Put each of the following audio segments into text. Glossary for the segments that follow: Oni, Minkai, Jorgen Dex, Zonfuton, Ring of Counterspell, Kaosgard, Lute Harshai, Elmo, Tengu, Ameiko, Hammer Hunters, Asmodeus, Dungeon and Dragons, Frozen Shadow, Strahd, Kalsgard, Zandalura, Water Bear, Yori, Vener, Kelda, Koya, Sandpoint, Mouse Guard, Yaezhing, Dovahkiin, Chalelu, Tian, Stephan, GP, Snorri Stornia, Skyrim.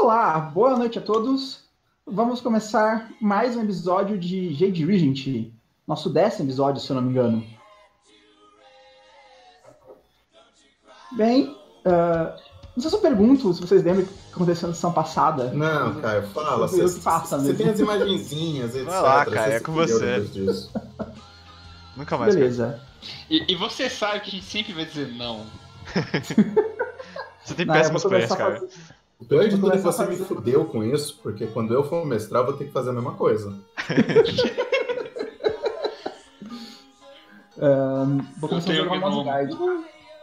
Olá, boa noite a todos. Vamos começar mais um episódio de Jade Regent. Nosso 10º episódio, se eu não me engano. Bem, não sei se eu pergunto se vocês lembram o que aconteceu na sessão passada. Não, Caio, fala. Você tem as imagenzinhas, etc. Vai lá, Caio, é com você. Nunca mais. Beleza. E você sabe que a gente sempre vai dizer não. Você tem péssimos players, Caio. O pior de tudo é que você me fudeu com isso, porque quando eu for mestrar, eu vou ter que fazer a mesma coisa. Vou começar a jogar o Mouse Guard.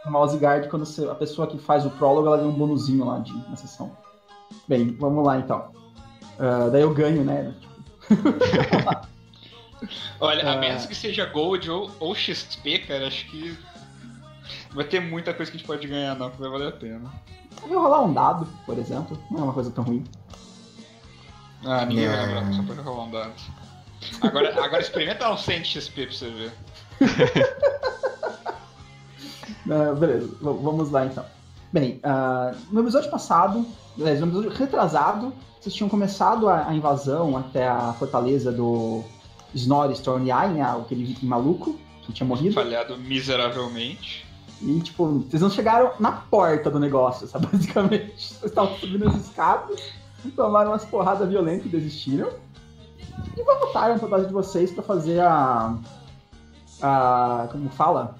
O Mouse Guard, quando a pessoa que faz o prólogo, ela ganha um bonuzinho lá na sessão. Bem, vamos lá então. Daí eu ganho, né? Olha, a menos que seja Gold ou XP, cara, acho que vai ter muita coisa que a gente pode ganhar, não, que vai valer a pena. Eu vou rolar um dado, por exemplo. Não é uma coisa tão ruim. Ah, ninguém vai lembrar. Só pode rolar um dado. Agora experimenta um 100 XP pra você ver. Beleza, vamos lá então. Bem, no episódio passado, aliás, no episódio retrasado, vocês tinham começado a invasão até a fortaleza do Snorri Stornia, né, aquele viking maluco que tinha morrido. Falhado miseravelmente. E, tipo, vocês não chegaram na porta do negócio, sabe? Basicamente, vocês estavam subindo as escadas, tomaram umas porradas violentas e desistiram. E voltaram pra base de vocês pra fazer a como fala?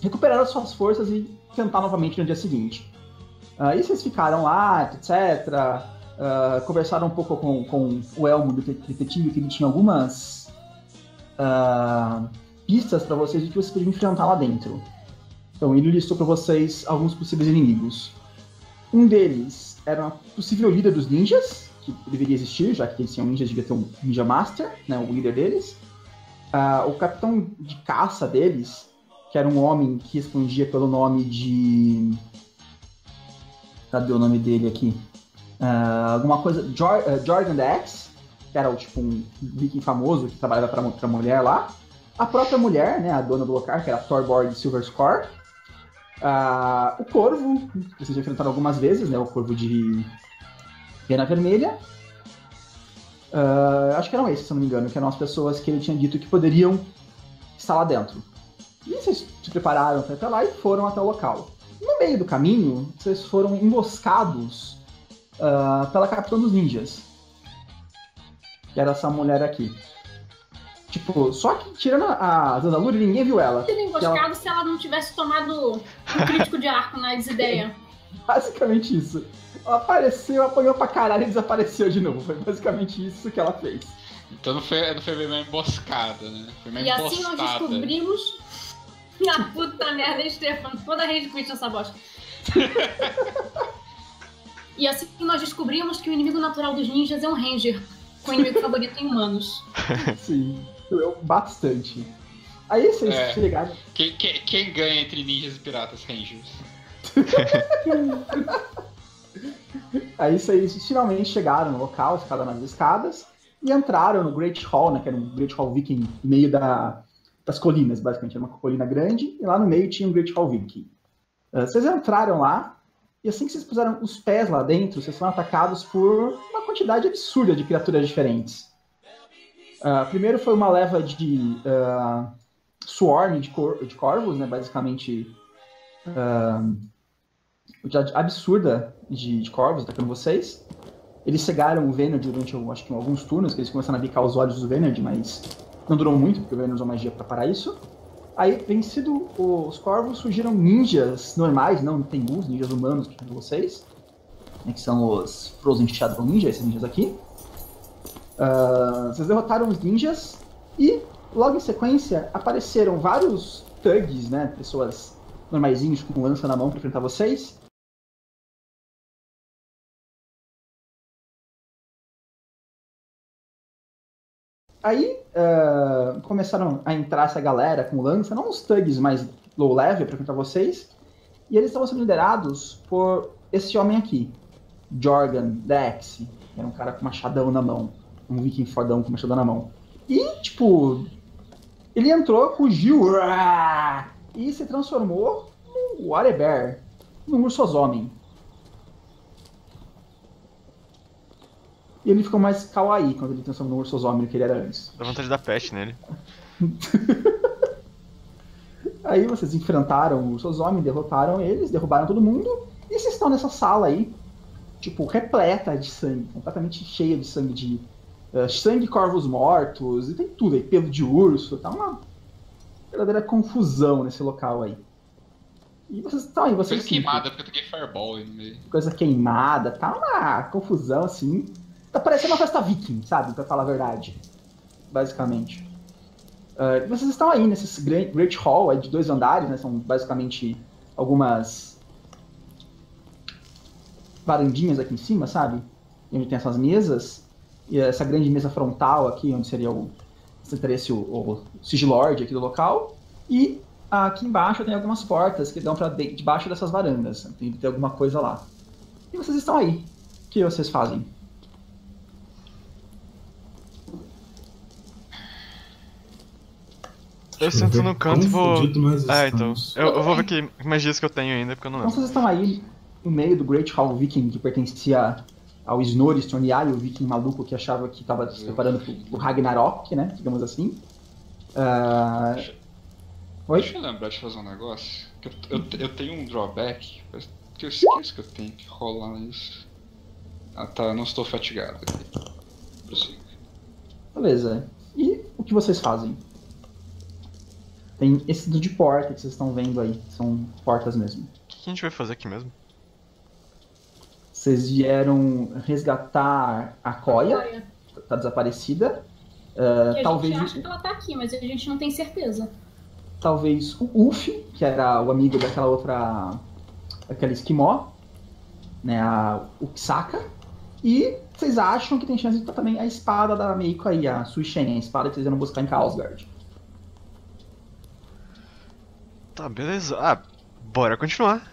Recuperar as suas forças e tentar novamente no dia seguinte. E vocês ficaram lá, etc. Conversaram um pouco com o Elmo, do detetive, que ele tinha algumas pistas pra vocês de que vocês podiam enfrentar lá dentro. Então, ele listou para vocês alguns possíveis inimigos. Um deles era a possível líder dos ninjas, que deveria existir, já que eles tinham ninjas, devia ter um ninja master, né, o líder deles. O capitão de caça deles, que era um homem que respondia pelo nome de... Cadê o nome dele aqui? Alguma coisa... Jorgen Dex, que era tipo um viking famoso que trabalhava para mulher lá. A própria mulher, né, a dona do local, que era Thorborg Silverskorr. O corvo, que vocês já enfrentaram algumas vezes, né? O corvo de Pena Vermelha. Acho que eram esses, se não me engano, que eram as pessoas que ele tinha dito que poderiam estar lá dentro. E vocês se prepararam para ir até lá e foram até o local. No meio do caminho, vocês foram emboscados pela capitã dos ninjas, que era essa mulher aqui. Tipo, só que tirando a Zandalura, ninguém viu ela. Seria emboscado ela... se ela não tivesse tomado um crítico de arco na desideia. Basicamente isso. Ela apareceu, apanhou pra caralho e desapareceu de novo. Foi basicamente isso que ela fez. Então não foi bem uma emboscada, né? Foi uma emboscada. E assim nós descobrimos... Na puta merda, Stephan, toda a rede quit essa bosta. E assim nós descobrimos que o inimigo natural dos ninjas é um ranger. Com o inimigo favorito em humanos. Sim. Eu bastante. Aí vocês se ligaram. Quem ganha entre ninjas e piratas? Rangers. Aí vocês finalmente chegaram no local, ficaram nas escadas, e entraram no Great Hall, né, que era um Great Hall Viking no meio das colinas, basicamente. Era uma colina grande, e lá no meio tinha um Great Hall Viking. Vocês entraram lá, e assim que vocês puseram os pés lá dentro, vocês foram atacados por uma quantidade absurda de criaturas diferentes. Primeiro foi uma leva de swarm de corvos, né? Basicamente absurda de corvos atacando vocês. Eles cegaram o Vener durante, acho que, alguns turnos, que eles começaram a bicar os olhos do Vener, mas não durou muito, porque o Vener usou magia para parar isso. Aí, vencido os corvos, surgiram ninjas normais, não tengus, ninjas humanos, como vocês, né, que são os Frozen Shadow ninjas, esses ninjas aqui. Vocês derrotaram os ninjas e, logo em sequência, apareceram vários thugs, né, pessoas normaisinhos com lança na mão para enfrentar vocês. Aí começaram a entrar essa galera com lança, não uns thugs mais low-level pra enfrentar vocês, e eles estavam sendo liderados por esse homem aqui, Jorgen Dex, que era um cara com machadão na mão, um viking fodão com machadão na mão. E, tipo, ele entrou, fugiu, e se transformou num Water Bear, num ursozomem. E ele ficou mais kawaii quando ele transformou no ursosômio que ele era antes. Dá vontade de dar peste nele. Aí vocês enfrentaram o ursosômio, derrotaram eles, derrubaram todo mundo. E vocês estão nessa sala aí, tipo, repleta de sangue, completamente cheia de sangue de... sangue de corvos mortos, e tem tudo aí, pelo de urso, tá uma verdadeira confusão nesse local aí. E vocês estão aí, vocês... Coisa queimada, porque eu toquei fireball aí no meio. Coisa queimada, tá uma confusão assim. Tá parecendo uma festa viking, sabe, pra falar a verdade, basicamente. Vocês estão aí nesse Great Hall aí de 2 andares, né, são basicamente algumas varandinhas aqui em cima, sabe, onde tem essas mesas. E essa grande mesa frontal aqui, onde seria o sigilord aqui do local. E aqui embaixo tem algumas portas que dão para debaixo dessas varandas. Tem que ter alguma coisa lá. E vocês estão aí. O que vocês fazem? Eu sento no canto e vou... então. Eu vou ver que magias que eu tenho ainda, porque eu não lembro. Então vocês estão aí no meio do Great Hall Viking, que pertencia ao Snorri Stornia, o viking maluco que achava que estava se preparando pro Ragnarok, né? Digamos assim. Oi? Deixa eu lembrar de fazer um negócio. Eu tenho um drawback, que eu esqueço que eu tenho que rolar isso. Ah tá, não estou fatigado. Beleza. E o que vocês fazem? Tem esse de porta que vocês estão vendo aí, são portas mesmo. O que a gente vai fazer aqui mesmo? Vocês vieram resgatar a Koya, tá desaparecida. Talvez... A gente acha que ela tá aqui, mas a gente não tem certeza. Talvez o Ulf, que era o amigo daquela outra... Aquela esquimó, né, a Uksaka. E vocês acham que tem chance de estar também a espada da Ameiko aí, a Suisheng, a espada que vocês vieram buscar em Kaosgard. Tá, beleza. Ah, bora continuar.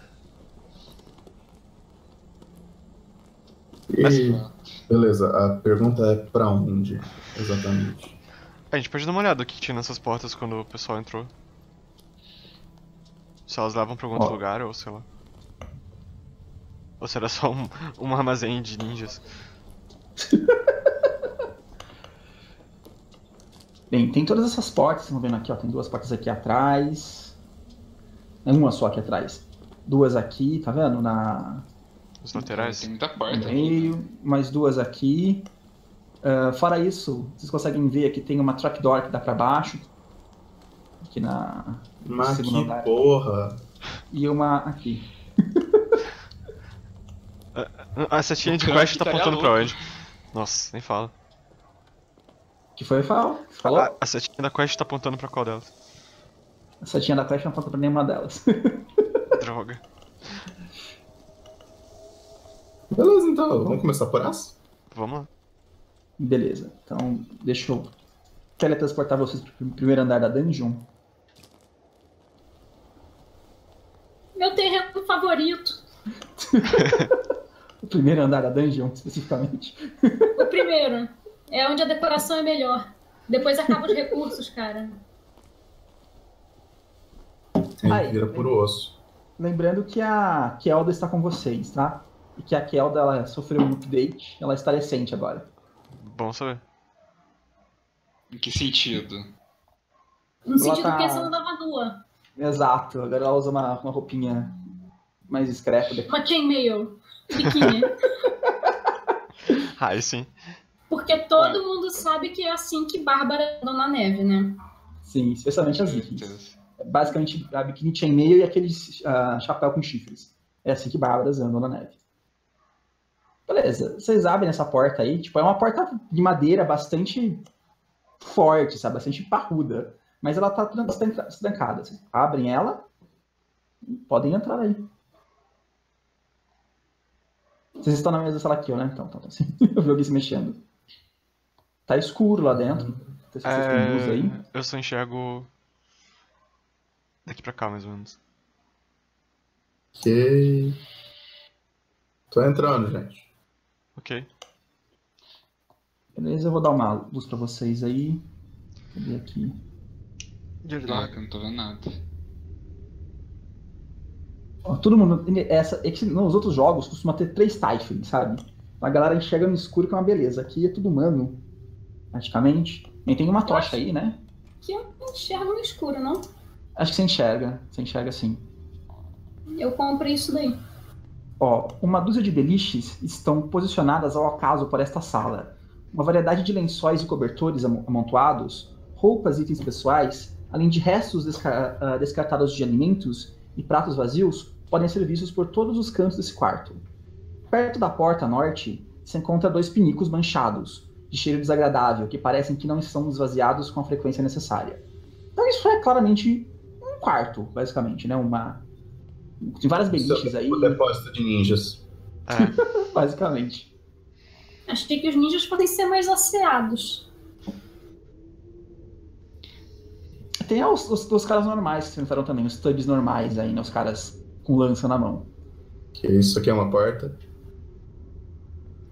E, beleza, a pergunta é pra onde, exatamente? A gente pode dar uma olhada o que tinha nessas portas quando o pessoal entrou. Se elas levam pra algum outro lugar, ou sei lá. Ou se era só um armazém de ninjas. Bem, tem todas essas portas, vocês estão vendo aqui, ó, tem 2 portas aqui atrás. É uma só aqui atrás. 2 aqui, tá vendo? Na... Os laterais. Tem muita porta. Meio, mais 2 aqui. Fora isso, vocês conseguem ver que tem uma trapdoor que dá pra baixo. Aqui na... Mas que andar. Porra! E uma aqui. A setinha de quest tá apontando pra onde? Nossa, nem fala. Que foi, Fael? Falou? A setinha da quest tá apontando pra qual delas? A setinha da quest não aponta pra nenhuma delas. Droga. Beleza, então. Vamos começar por essa? Vamos lá. Beleza. Então, deixa eu teletransportar vocês pro primeiro andar da dungeon. Meu terreno favorito. O primeiro andar da dungeon, especificamente. O primeiro. É onde a decoração é melhor. Depois acaba os recursos, cara. Sim, aí, vira por osso. Lembrando que a Kelda está com vocês, tá? E que a Kelda, ela sofreu um update, ela está decente agora. Bom saber. Em que sentido? No sentido que essa não dava nua. Exato, agora ela usa uma roupinha mais discreta. Uma chainmail, biquíni. Ah, sim. Porque todo mundo sabe que é assim que Bárbara anda na neve, né? Sim, especialmente as vikings. Basicamente a biquíni chainmail e aquele chapéu com chifres. É assim que bárbaras andam na neve. Beleza, vocês abrem essa porta aí, tipo, é uma porta de madeira bastante forte, sabe, bastante parruda, mas ela tá trancada, vocês abrem ela e podem entrar aí. Vocês estão na mesma sala aqui, né? Então assim, eu vi alguém se mexendo. Tá escuro lá dentro, não sei se vocês têm luz aí. Eu só enxergo daqui pra cá, mais ou menos. Ok. Tô entrando, gente. Ok. Beleza, eu vou dar uma luz pra vocês aí. Cadê aqui? Caraca, não tô vendo nada. Ó, todo mundo... Os outros jogos costumam ter 3 Typhon, sabe? A galera enxerga no escuro, que é uma beleza. Aqui é tudo humano, praticamente. Nem tem uma tocha aí, né? Que eu não enxergo no escuro, não? Acho que você enxerga. Você enxerga sim. Eu compro isso daí. Ó, uma dúzia de beliches estão posicionadas ao acaso por esta sala. Uma variedade de lençóis e cobertores amontoados, roupas e itens pessoais, além de restos descartados de alimentos e pratos vazios, podem ser vistos por todos os cantos desse quarto. Perto da porta norte, se encontra dois pinicos manchados, de cheiro desagradável, que parecem que não são esvaziados com a frequência necessária. Então isso é claramente um quarto, basicamente, né? Tem várias beliches aí. O depósito de ninjas. É. Basicamente. Achei que os ninjas podem ser mais asseados. Tem os caras normais que se enfrentaram também, os tubs normais aí, né? Os caras com lança na mão. Isso aqui é uma porta.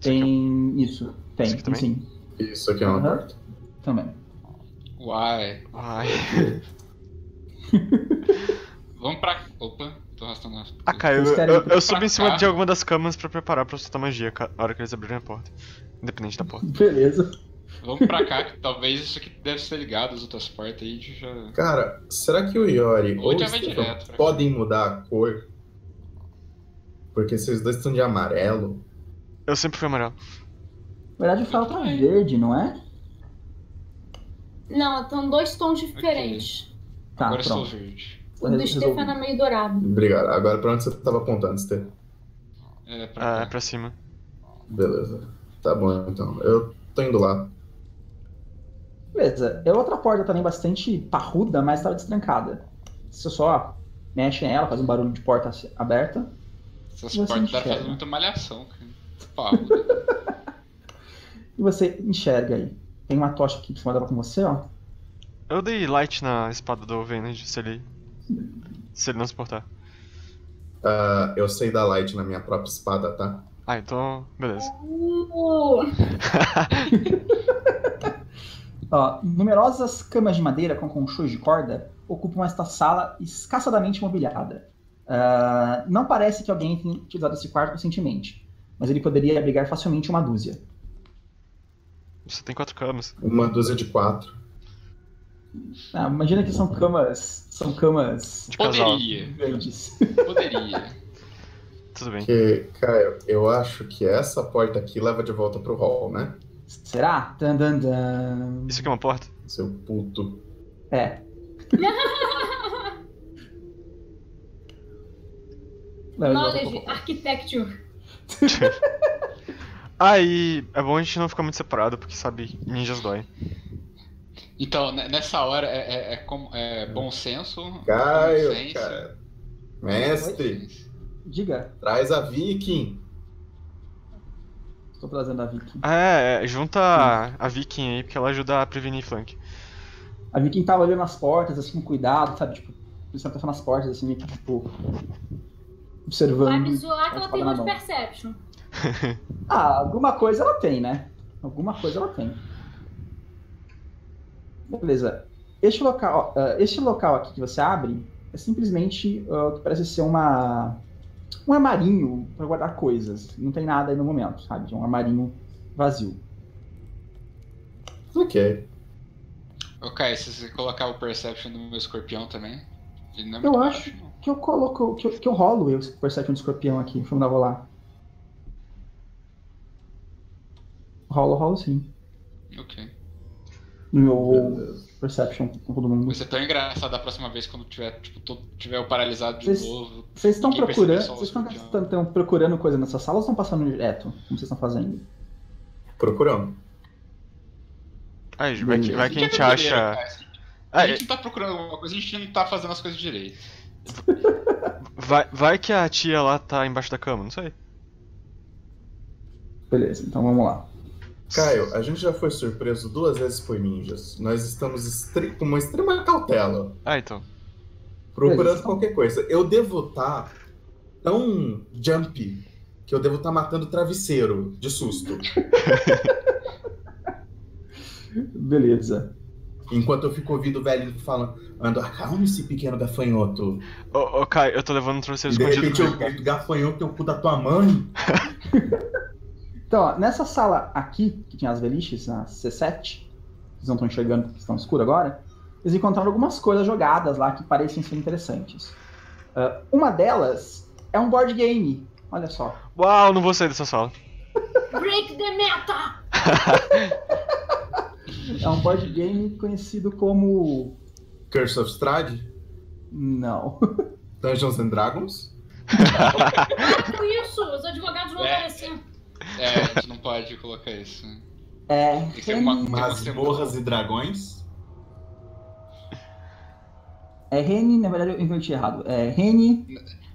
Tem isso. Tem, isso também? Sim. Isso aqui é uma porta. Também. Uai. Vamos pra... Opa. Ah, Caio, eu subo em cima de alguma das camas pra preparar pra soltar magia na hora que eles abrirem a porta. Independente da porta. Beleza. Vamos pra cá, que talvez isso aqui deve ser ligado às outras portas aí. Já... Cara, será que o Yori ou o Stephan podem mudar a cor? Porque esses dois estão de amarelo. Eu sempre fui amarelo. Na verdade, eu falo pra verde, não é? Não, estão dois tons diferentes. Okay. Tá, agora pronto. Eu sou verde. O do Stephan era meio dourado. Obrigado. Agora pra onde você tava apontando, Stephan? É, pra cima. Beleza. Tá bom, então. Eu tô indo lá. Beleza. É outra porta também bastante parruda, mas tava destrancada. Você só mexe nela, faz um barulho de porta aberta. Essas portas devem fazer muita malhação, cara. E você enxerga aí. Tem uma tocha aqui em cima dela com você, ó. Eu dei light na espada do Vener, se ele... não se portar. Eu sei dar light na minha própria espada, tá? Ah, então... Beleza. Numerosas camas de madeira com conchos de corda ocupam esta sala escassadamente mobiliada. Não parece que alguém tenha utilizado esse quarto recentemente, mas ele poderia abrigar facilmente uma dúzia. Você tem 4 camas. Uma dúzia de 4. Ah, imagina que são camas. São camas. Poderia. Grandes. Poderia. Tudo bem. Porque, Caio, eu acho que essa porta aqui leva de volta pro hall, né? Será? Isso aqui é uma porta? Seu puto. É. Knowledge, architecture. Aí, é bom a gente não ficar muito separado, porque sabe, ninjas dói. Então, nessa hora, é bom senso? Caio, bom senso. Cara. Mestre. Diga. Traz a Viking. Estou trazendo a Viking. Junta a Viking aí, porque ela ajuda a prevenir flank. A Viking tava olhando as portas, assim, com cuidado, sabe? Tipo, precisava estar nas portas, assim, meio que, tipo, observando. Vai me zoar que ela tem muito perception. Alguma coisa ela tem, né? Alguma coisa ela tem. Beleza. Este local aqui que você abre é simplesmente que parece ser um armarinho para guardar coisas. Não tem nada aí no momento, sabe? É um armarinho vazio. Ok. Ok, se você colocar o Perception do meu escorpião também... Ele não é eu acho baixo, não. Que eu coloco... Que eu rolo o Perception do escorpião aqui. Vamos dar, vou lá. Rolo sim. Ok. Meu Perception com todo mundo. Vai ser tão engraçado da próxima vez quando tiver, tipo, todo tiver o paralisado de novo. Vocês estão procurando coisa nessa sala ou estão passando direto? Como vocês estão fazendo? Procurando. Vai que a gente acha. A gente não tá procurando alguma coisa, a gente não tá fazendo as coisas direito. Vai que a tia lá tá embaixo da cama, não sei. Beleza, então vamos lá. Caio, a gente já foi surpreso 2 vezes por ninjas. Nós estamos com uma extrema cautela. Ah, então. Procurando qualquer coisa. Eu devo estar tão jump que eu devo estar matando travesseiro de susto. Beleza. Enquanto eu fico ouvindo o velho falando, acalme-se, pequeno gafanhoto. Ô, Caio, eu tô levando um travesseiro escondido. De repente eu grito, gafanhoto, teu cu da tua mãe. Então, ó, nessa sala aqui, que tinha as beliches, na C7, vocês não estão enxergando porque estão escuro agora, eles encontraram algumas coisas jogadas lá que parecem ser interessantes. Uma delas é um board game, olha só. Uau, não vou sair dessa sala. Break the meta! É um board game conhecido como... Curse of Strahd? Não. Dungeons and Dragons? Com isso, os advogados vão aparecer. É, a gente não pode colocar isso. É. Tem masmorras e dragões? É Reni, na verdade eu inventei errado. É Reni.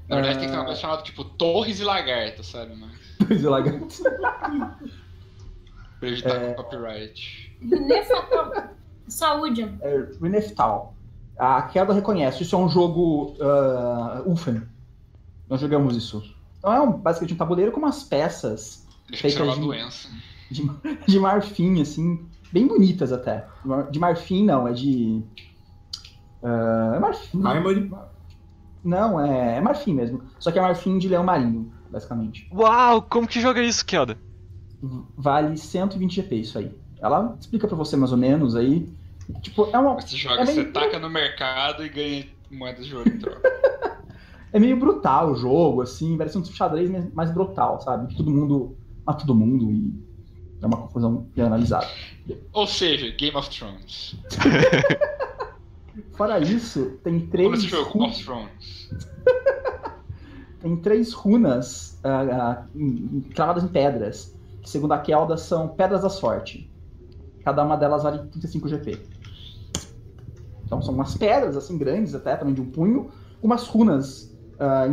Na verdade tem que ter uma coisa chamada tipo Torres e Lagarto, sabe? Né? Torres e Lagarto. Pra evitar copyright. Reneftal. Saúde. É, Reneftal. A Kelda reconhece. Isso é um jogo Ulfen. Nós jogamos isso. Então é basicamente um tabuleiro com umas peças feitas de marfim, assim, bem bonitas até. De marfim não, é de... é marfim. Mármore? Não, é marfim mesmo. Só que é marfim de leão marinho, basicamente. Uau, como que joga isso, Kelda? Vale 120 GP isso aí. Ela explica pra você mais ou menos aí. Tipo, é uma... Você joga, você taca no mercado e ganha moedas de ouro em troca. É meio brutal o jogo, assim, parece um xadrez mais brutal, sabe? Todo mundo mata todo mundo e é uma confusão bem analisada. Ou seja, Game of Thrones. Fora isso, tem três runas. Tem três runas cravadas em pedras, que segundo a Kelda são pedras da sorte. Cada uma delas vale 35 GP. Então são umas pedras assim grandes até, também de um punho, umas runas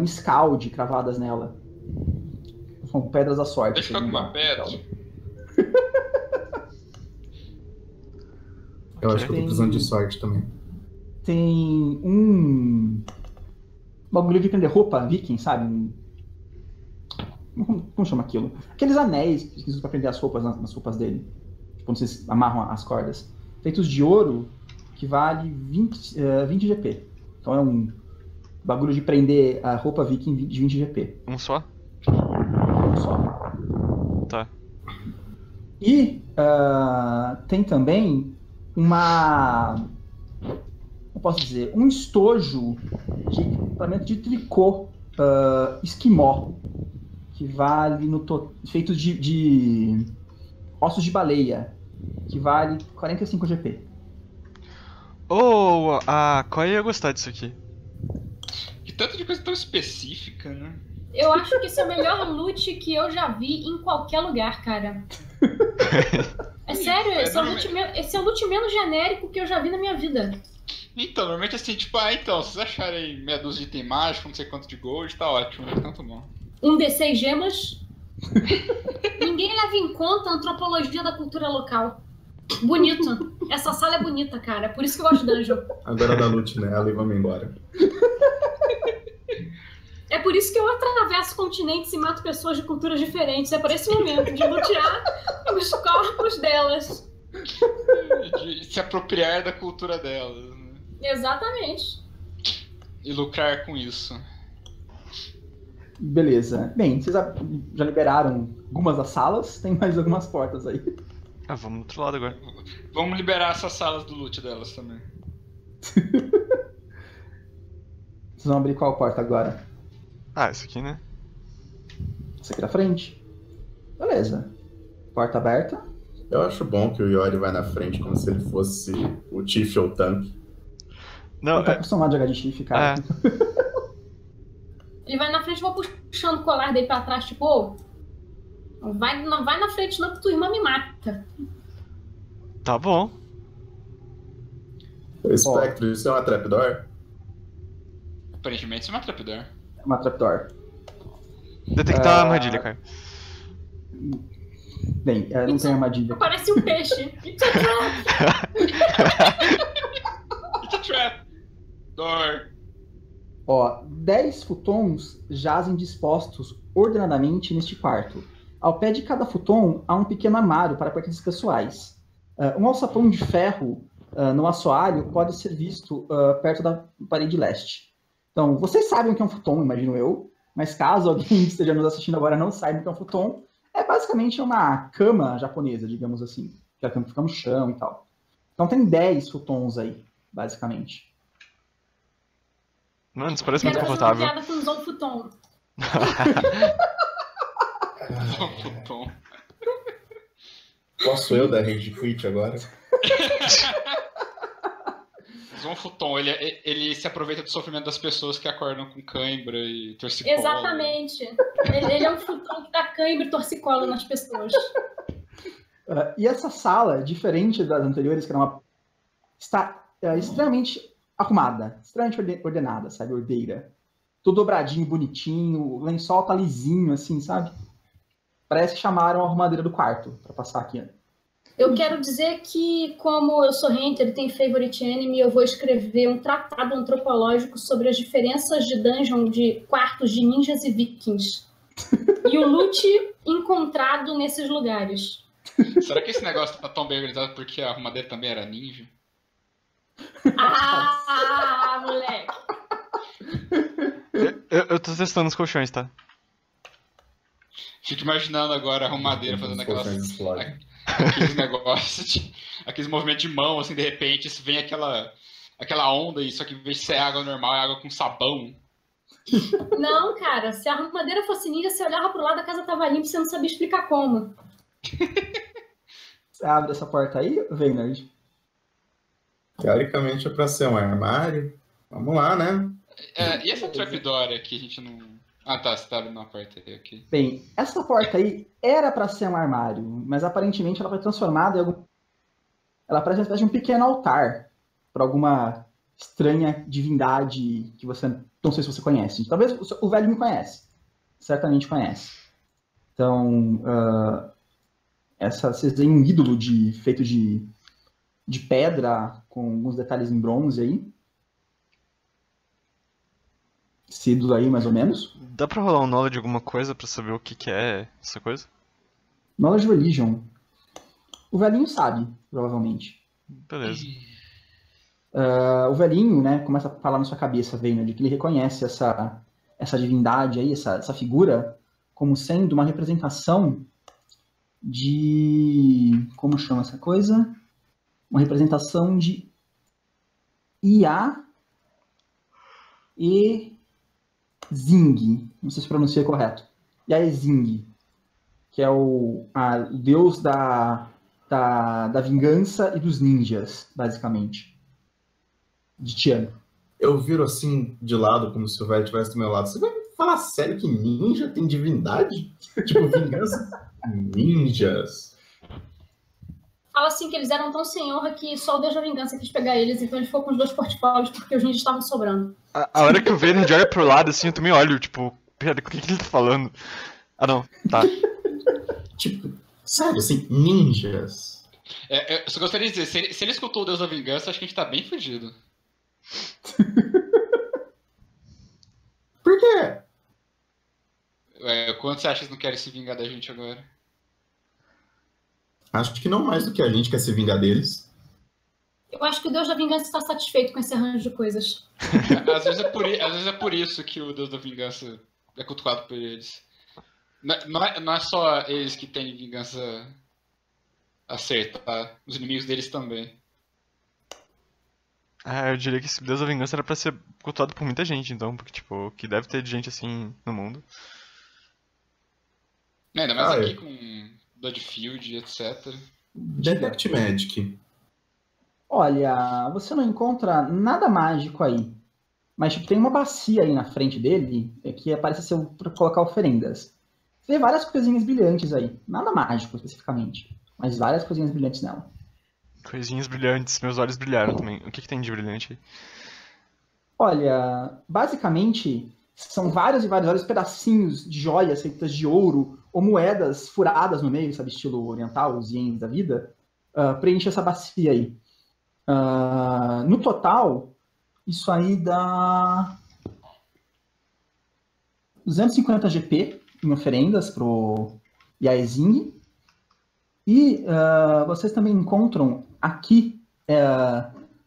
em scald cravadas nela. São pedras da sorte. Deixa eu ficar com uma pedra. Eu acho que eu tô precisando de sorte também. Tem um bagulho de prender roupa viking, sabe? Como chama aquilo? Aqueles anéis que usam pra prender as roupas nas roupas dele. Quando vocês amarram as cordas. Feitos de ouro, que vale 20 GP. Então é um bagulho de prender a roupa viking de 20 GP. Um só? Um só. Tá. E tem também uma... Eu posso dizer, um estojo de equipamento de tricô esquimó. Que vale no total... Feito de ossos de baleia. Que vale 45 GP. Oh, a Koya ia gostar disso aqui. Que tanto de coisa tão específica, né? Eu acho que esse é o melhor loot que eu já vi em qualquer lugar, cara. É sério, esse é o loot menos genérico que eu já vi na minha vida. Então, normalmente assim, tipo, vocês acharem meia dúzia de item mágico, não sei quanto de gold, tá ótimo, é tanto bom. Um D6 gemas. Ninguém leva em conta a antropologia da cultura local. Bonito. Essa sala é bonita, cara. Por isso que eu gosto de dungeon. Agora dá loot nela e vamos embora. É por isso que eu atravesso continentes e mato pessoas de culturas diferentes. É por esse momento de lutear os corpos delas. De se apropriar da cultura delas. Né? Exatamente. E lucrar com isso. Beleza. Bem, vocês já liberaram algumas das salas. Tem mais algumas portas aí. Ah, vamos do outro lado agora. Vamos liberar essas salas do loot delas também. Vocês vão abrir qual porta agora? Ah, isso aqui, né? Isso aqui da frente. Beleza. Porta aberta. Eu acho bom que o Yori vai na frente como se ele fosse o Tiff ou o Tank. Não, ele tá acostumado a jogar de Tiff, cara. Ele vai na frente e vou puxando o colar dele pra trás, tipo, não vai na frente não que tua irmã me mata. Tá bom. Spectro, isso é uma trapdoor? Aparentemente isso é uma trapdoor. Uma trapdoor. Detectar a armadilha, Caio. Bem, não tem armadilha. Parece um peixe. It's a trap. It's a trap. Door. Ó, 10 futons jazem dispostos ordenadamente neste quarto. Ao pé de cada futon há um pequeno armário para pertences pessoais. Um alçapão de ferro no assoalho pode ser visto perto da parede leste. Então, vocês sabem o que é um futon, imagino eu, mas caso alguém esteja nos assistindo agora não saiba o que é um futon, é basicamente uma cama japonesa, digamos assim. Que a cama fica no chão e tal. Então tem 10 futons aí, basicamente. Mano, isso parece muito confortável. Eu quero fazer uma piada com futon. Futon. Posso eu dar rede quit agora? Zonfuton, ele se aproveita do sofrimento das pessoas que acordam com cãibra e torcicolo. Exatamente. Ele é um futon que dá cãibra e torcicolo nas pessoas. E essa sala, diferente das anteriores, que era uma... está extremamente arrumada, extremamente ordenada, sabe? Ordeira. Tudo dobradinho, bonitinho, o lençol tá lisinho, assim, sabe? Parece que chamaram a arrumadeira do quarto pra passar aqui, né? Eu quero dizer que, como eu sou hater e tenho favorite anime, eu vou escrever um tratado antropológico sobre as diferenças de dungeon de quartos de ninjas e vikings. E o loot encontrado nesses lugares. Será que esse negócio tá tão bem organizado porque a arrumadeira também era ninja? Ah, moleque! Eu tô testando os colchões, tá? Fico imaginando agora a arrumadeira fazendo aqueles negócios, aqueles movimentos de mão, assim, de repente, vem aquela onda, e só que em vez de ser água normal, é água com sabão. Não, cara, se a arrumadeira fosse ninja, você olhava pro lado, a casa tava limpa e você não sabia explicar como. Você abre essa porta aí, Vaynard? Teoricamente é pra ser um armário. Vamos lá, né? E essa trapdoor aqui, a gente não... Ah, tá, você tá abrindo uma porta aí, ok. Bem, essa porta aí era pra ser um armário, mas aparentemente ela foi transformada em algum... Ela parece uma espécie de um pequeno altar pra alguma estranha divindade que você... Não sei se você conhece. Talvez o velho me conhece. Certamente conhece. Então, vocês têm um ídolo feito de pedra com alguns detalhes em bronze aí. Esse ídolo aí, mais ou menos. Dá pra rolar um knowledge de alguma coisa pra saber o que que é essa coisa? Knowledge religion. O velhinho sabe, provavelmente. Beleza. O velhinho, né, começa a falar na sua cabeça, Vener, de que ele reconhece essa divindade aí, essa figura, como sendo uma representação de... Como chama essa coisa? Uma representação de Ia e Zing. Não sei se pronuncia correto. Yaezhing, que é o deus da vingança e dos ninjas, basicamente. De Tian. Eu viro assim de lado, como se o velho estivesse do meu lado. Você vai falar sério que ninja tem divindade? Tipo, vingança? Ninjas. Fala assim que eles eram tão sem honra que só o Deus da Vingança quis pegar eles, então ele ficou com os dois portfólios porque os ninjas estavam sobrando. A hora que o Vaynard olha pro lado, assim, eu também olho, tipo, pera, o que ele tá falando? Ah, não, tá. Tipo, sério, assim, ninjas. Eu só gostaria de dizer, se ele escutou o Deus da Vingança, acho que a gente tá bem fugido. Por quê? Quanto você acha que eles não querem se vingar da gente agora? Acho que não mais do que a gente quer se vingar deles. Eu acho que o Deus da Vingança está satisfeito com esse arranjo de coisas. Às vezes é por isso que o Deus da Vingança é cultuado por eles. Não é só eles que têm vingança acerta, tá? Os inimigos deles também. Ah, eu diria que esse Deus da Vingança era pra ser cultuado por muita gente, então. Porque, tipo, que deve ter de gente assim no mundo. Ainda mais aqui com... Bloodfield, etc. Detect Magic. Olha, você não encontra nada mágico aí. Mas tipo, tem uma bacia aí na frente dele que parece ser para colocar oferendas. Você vê várias coisinhas brilhantes aí. Nada mágico especificamente. Mas várias coisinhas brilhantes nela. Coisinhas brilhantes. Meus olhos brilharam também. O que tem de brilhante aí? Olha, basicamente são vários e vários pedacinhos de joias feitas de ouro ou moedas furadas no meio, sabe, estilo oriental, os ienes da vida, preenche essa bacia aí. No total, isso aí dá 250 GP em oferendas pro Yaezhing. E vocês também encontram aqui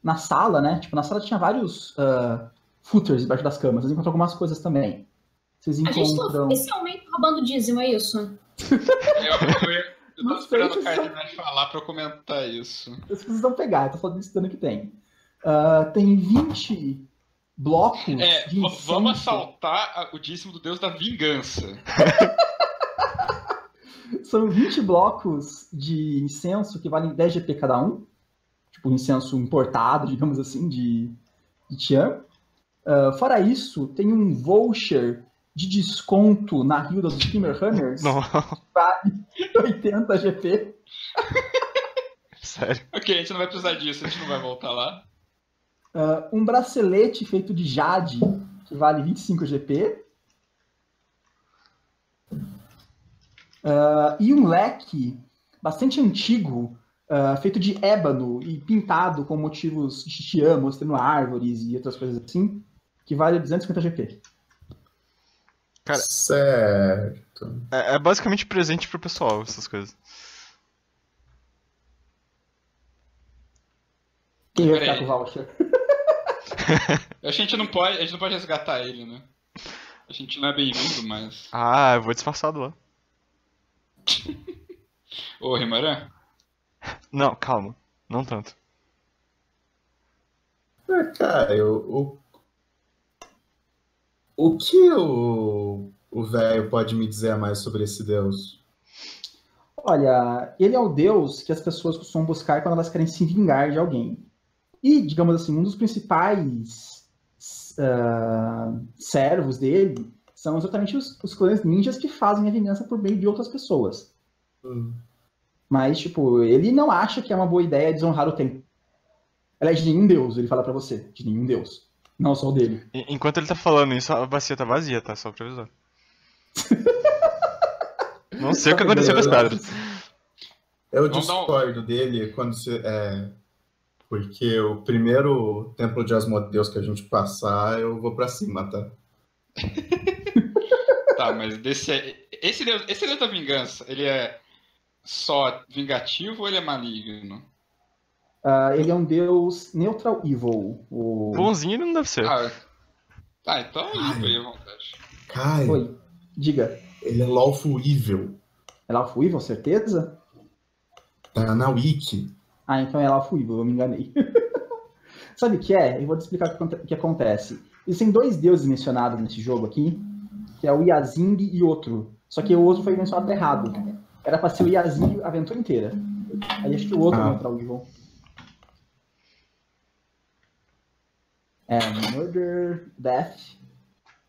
na sala, né, tipo, na sala tinha vários footers debaixo das camas, vocês encontram algumas coisas também. Vocês encontram... A gente tá oficialmente roubando dízimo, é isso? Eu tô esperando o Caio terminar de falar pra eu comentar isso. Vocês vão pegar, eu tô falando desse dano que tem. Tem 20 blocos. É, vamos assaltar o dízimo do Deus da Vingança. São 20 blocos de incenso que valem 10 GP cada um. Tipo, incenso importado, digamos assim, de Tian. Fora isso, tem um voucher de desconto na Hilda dos Hammer Hunters. Vale 80 GP. Sério? Ok, a gente não vai precisar disso, a gente não vai voltar lá. Um bracelete feito de jade, que vale 25 GP. E um leque bastante antigo, feito de ébano e pintado com motivos de Tian, mostrando árvores e outras coisas assim, que vale 250 GP. Cara, certo. É basicamente presente pro pessoal, essas coisas. Quem vai ficar com o voucher? A gente não pode, resgatar ele, né? A gente não é bem-vindo, mas... Ah, eu vou disfarçado lá. Ô, Rimarã? Não, calma. Não tanto. É, cara, o que o velho pode me dizer mais sobre esse deus? Olha, ele é o deus que as pessoas costumam buscar quando elas querem se vingar de alguém. E, digamos assim, um dos principais servos dele são exatamente os clãs ninjas que fazem a vingança por meio de outras pessoas. Mas, tipo, ele não acha que é uma boa ideia desonrar o templo. Ela é de nenhum deus, ele fala pra você. De nenhum deus. Não só o dele. Enquanto ele tá falando isso, a bacia tá vazia, tá? Só pra avisar. Não sei o que aconteceu com as pedras. Eu discordo dele quando você... Porque o primeiro templo de Asmodeus que a gente passar, eu vou pra cima, tá? Tá, mas esse deus da vingança, ele é só vingativo ou ele é maligno? Ele é um deus neutral evil. Bonzinho ele não deve ser. Ah, então aí à vontade. Caio. Oi, diga. Ele é lawful evil. É lawful evil, certeza? Tá na wiki. Ah, então é lawful evil, eu me enganei. Sabe o que é? Eu vou te explicar o que acontece. Existem dois deuses mencionados nesse jogo aqui, que é o Yaezhing e outro. Só que o outro foi mencionado errado. Era pra ser o Yaezhing a aventura inteira. Aí acho que o outro é neutral evil. É, murder, death,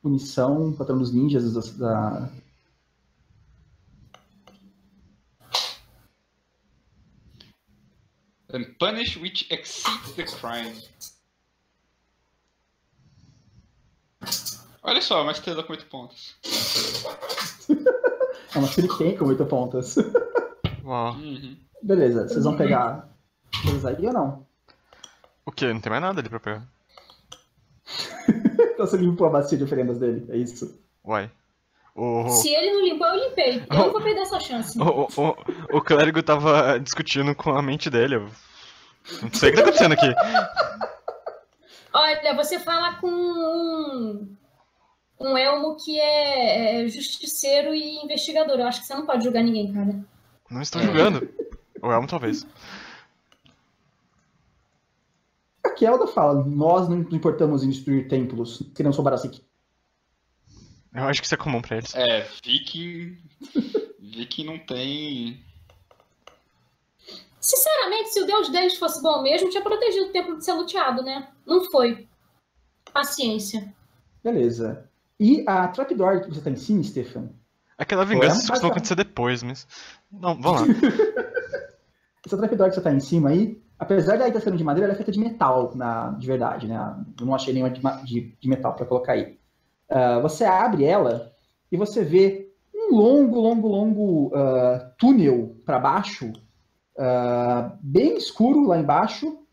punição, patrão dos ninjas, And punish which exceeds the crime. Olha só, uma estrela com 8 pontos. É uma shuriken com 8 pontas. Uau. Uhum. Beleza, vocês vão pegar coisas aí ou não? O quê? Não tem mais nada ali pra pegar. Então você limpou a bacia de oferendas dele, é isso? Uai. Se ele não limpou, eu limpei. Eu não vou perder essa chance. O clérigo tava discutindo com a mente dele. Eu não sei o que tá acontecendo aqui. Olha, você fala com um Elmo que é justiceiro e investigador. Eu acho que você não pode julgar ninguém, cara. Não estou julgando. O Elmo talvez. A Kelda fala, nós não importamos em destruir templos, queremos roubar as aqui. Eu acho que isso é comum pra eles. É, Viking não tem... Sinceramente, se o deus deles fosse bom mesmo, tinha protegido o templo de ser luteado, né? Não foi. Paciência. Beleza. E a trapdoor que você tá em cima, Stephan? Aquela vingança que vai acontecer depois, mas... Não, vamos lá. Essa trapdoor que você tá em cima aí, apesar da estar sendo de madeira, ela é feita de metal, de verdade, né? Eu não achei nenhuma de metal pra colocar aí. Você abre ela e você vê um longo túnel para baixo, bem escuro lá embaixo,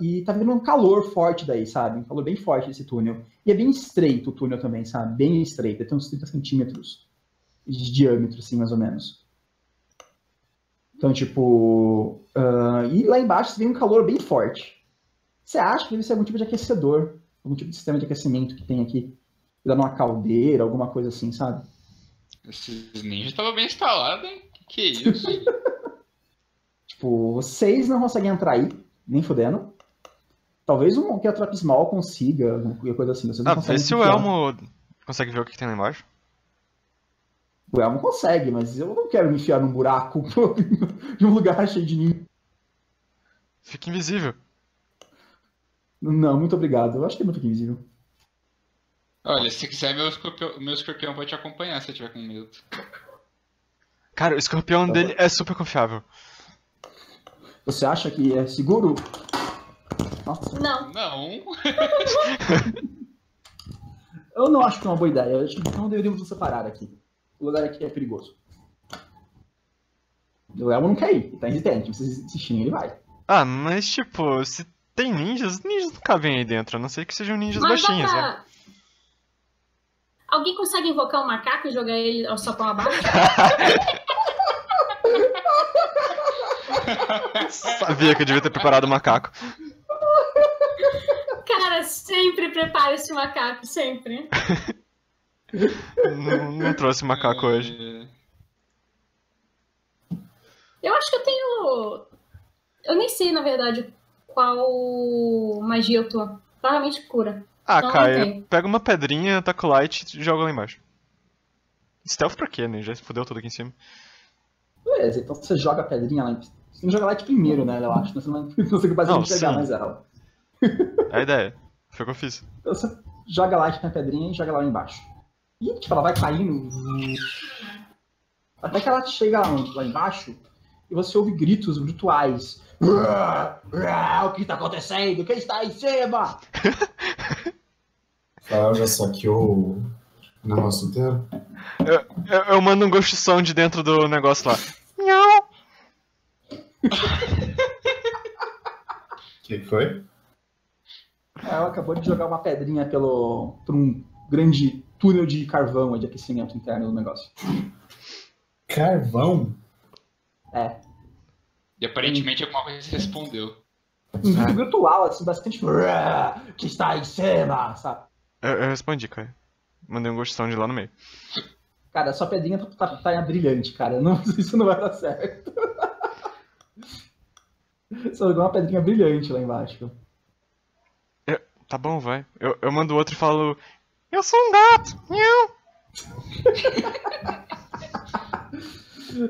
e tá vindo um calor forte daí, sabe? Um calor bem forte desse túnel. E é bem estreito o túnel também, sabe? Bem estreito, tem uns 30 centímetros de diâmetro, assim, mais ou menos. Então, tipo... e lá embaixo você vê um calor bem forte. Você acha que deve ser algum tipo de aquecedor, algum tipo de sistema de aquecimento que tem aqui. Dá numa caldeira, alguma coisa assim, sabe? Esses ninjas estavam bem instalados, hein? Que é isso? Tipo, 6 não conseguem entrar aí, nem fodendo. Talvez um que a Trap Small consiga, alguma coisa assim. Vocês não conseguem. Vê se o Elmo consegue ver o que tem lá embaixo. O Elmo consegue, mas eu não quero me enfiar num buraco de um lugar cheio de ninho. Fica invisível. Não, muito obrigado. Eu acho que é muito invisível. Olha, se quiser, meu escorpião pode te acompanhar se eu tiver com medo. Cara, o escorpião dele é super confiável. Você acha que é seguro? Nossa. Não. Não. Eu não acho que é uma boa ideia. Eu acho que não deveríamos nos separar aqui. O lugar aqui é perigoso. O Elmo não quer ir. Ele tá resistente. Vocês insistirem, ele vai. Ah, mas tipo, se tem ninjas não cabem aí dentro. A não ser que sejam ninjas baixinhos, né? Alguém consegue invocar um macaco e jogar ele ao sopão abaixo? Sabia que eu devia ter preparado o macaco. Cara, sempre prepara esse macaco, sempre. Não trouxe macaco hoje. Eu acho que eu tenho... Eu nem sei, na verdade, qual magia eu tô. Provavelmente cura. Ah, então, Caio, pega uma pedrinha, taca o light e joga lá embaixo. Stealth pra quê, né? Já fudeu tudo aqui em cima. Beleza, então você joga a pedrinha lá em cima. Você não joga light primeiro, né, eu acho. Você não consegue basicamente pegar mais ela. É a ideia. Foi o que eu fiz. Então você joga light na pedrinha e joga lá embaixo. E tipo, ela vai caindo. Até que ela chega lá embaixo e você ouve gritos virtuais. O que tá acontecendo? Quem está aí em cima? Ah, já saqueou o negócio inteiro. Eu mando um ghost sound dentro do negócio lá. Não! Que foi? Ela acabou de jogar uma pedrinha por um grande túnel de carvão de aquecimento interno do negócio. Carvão? É. E aparentemente alguma coisa respondeu. Um virtual, assim, bastante. Que está em cena, sabe? Eu respondi, cara. Mandei um gostão de lá no meio. Cara, sua pedrinha tá brilhante, cara. Não, isso não vai dar certo. Você jogou uma pedrinha brilhante lá embaixo. Tá bom, vai. Eu mando outro e falo... Eu sou um gato!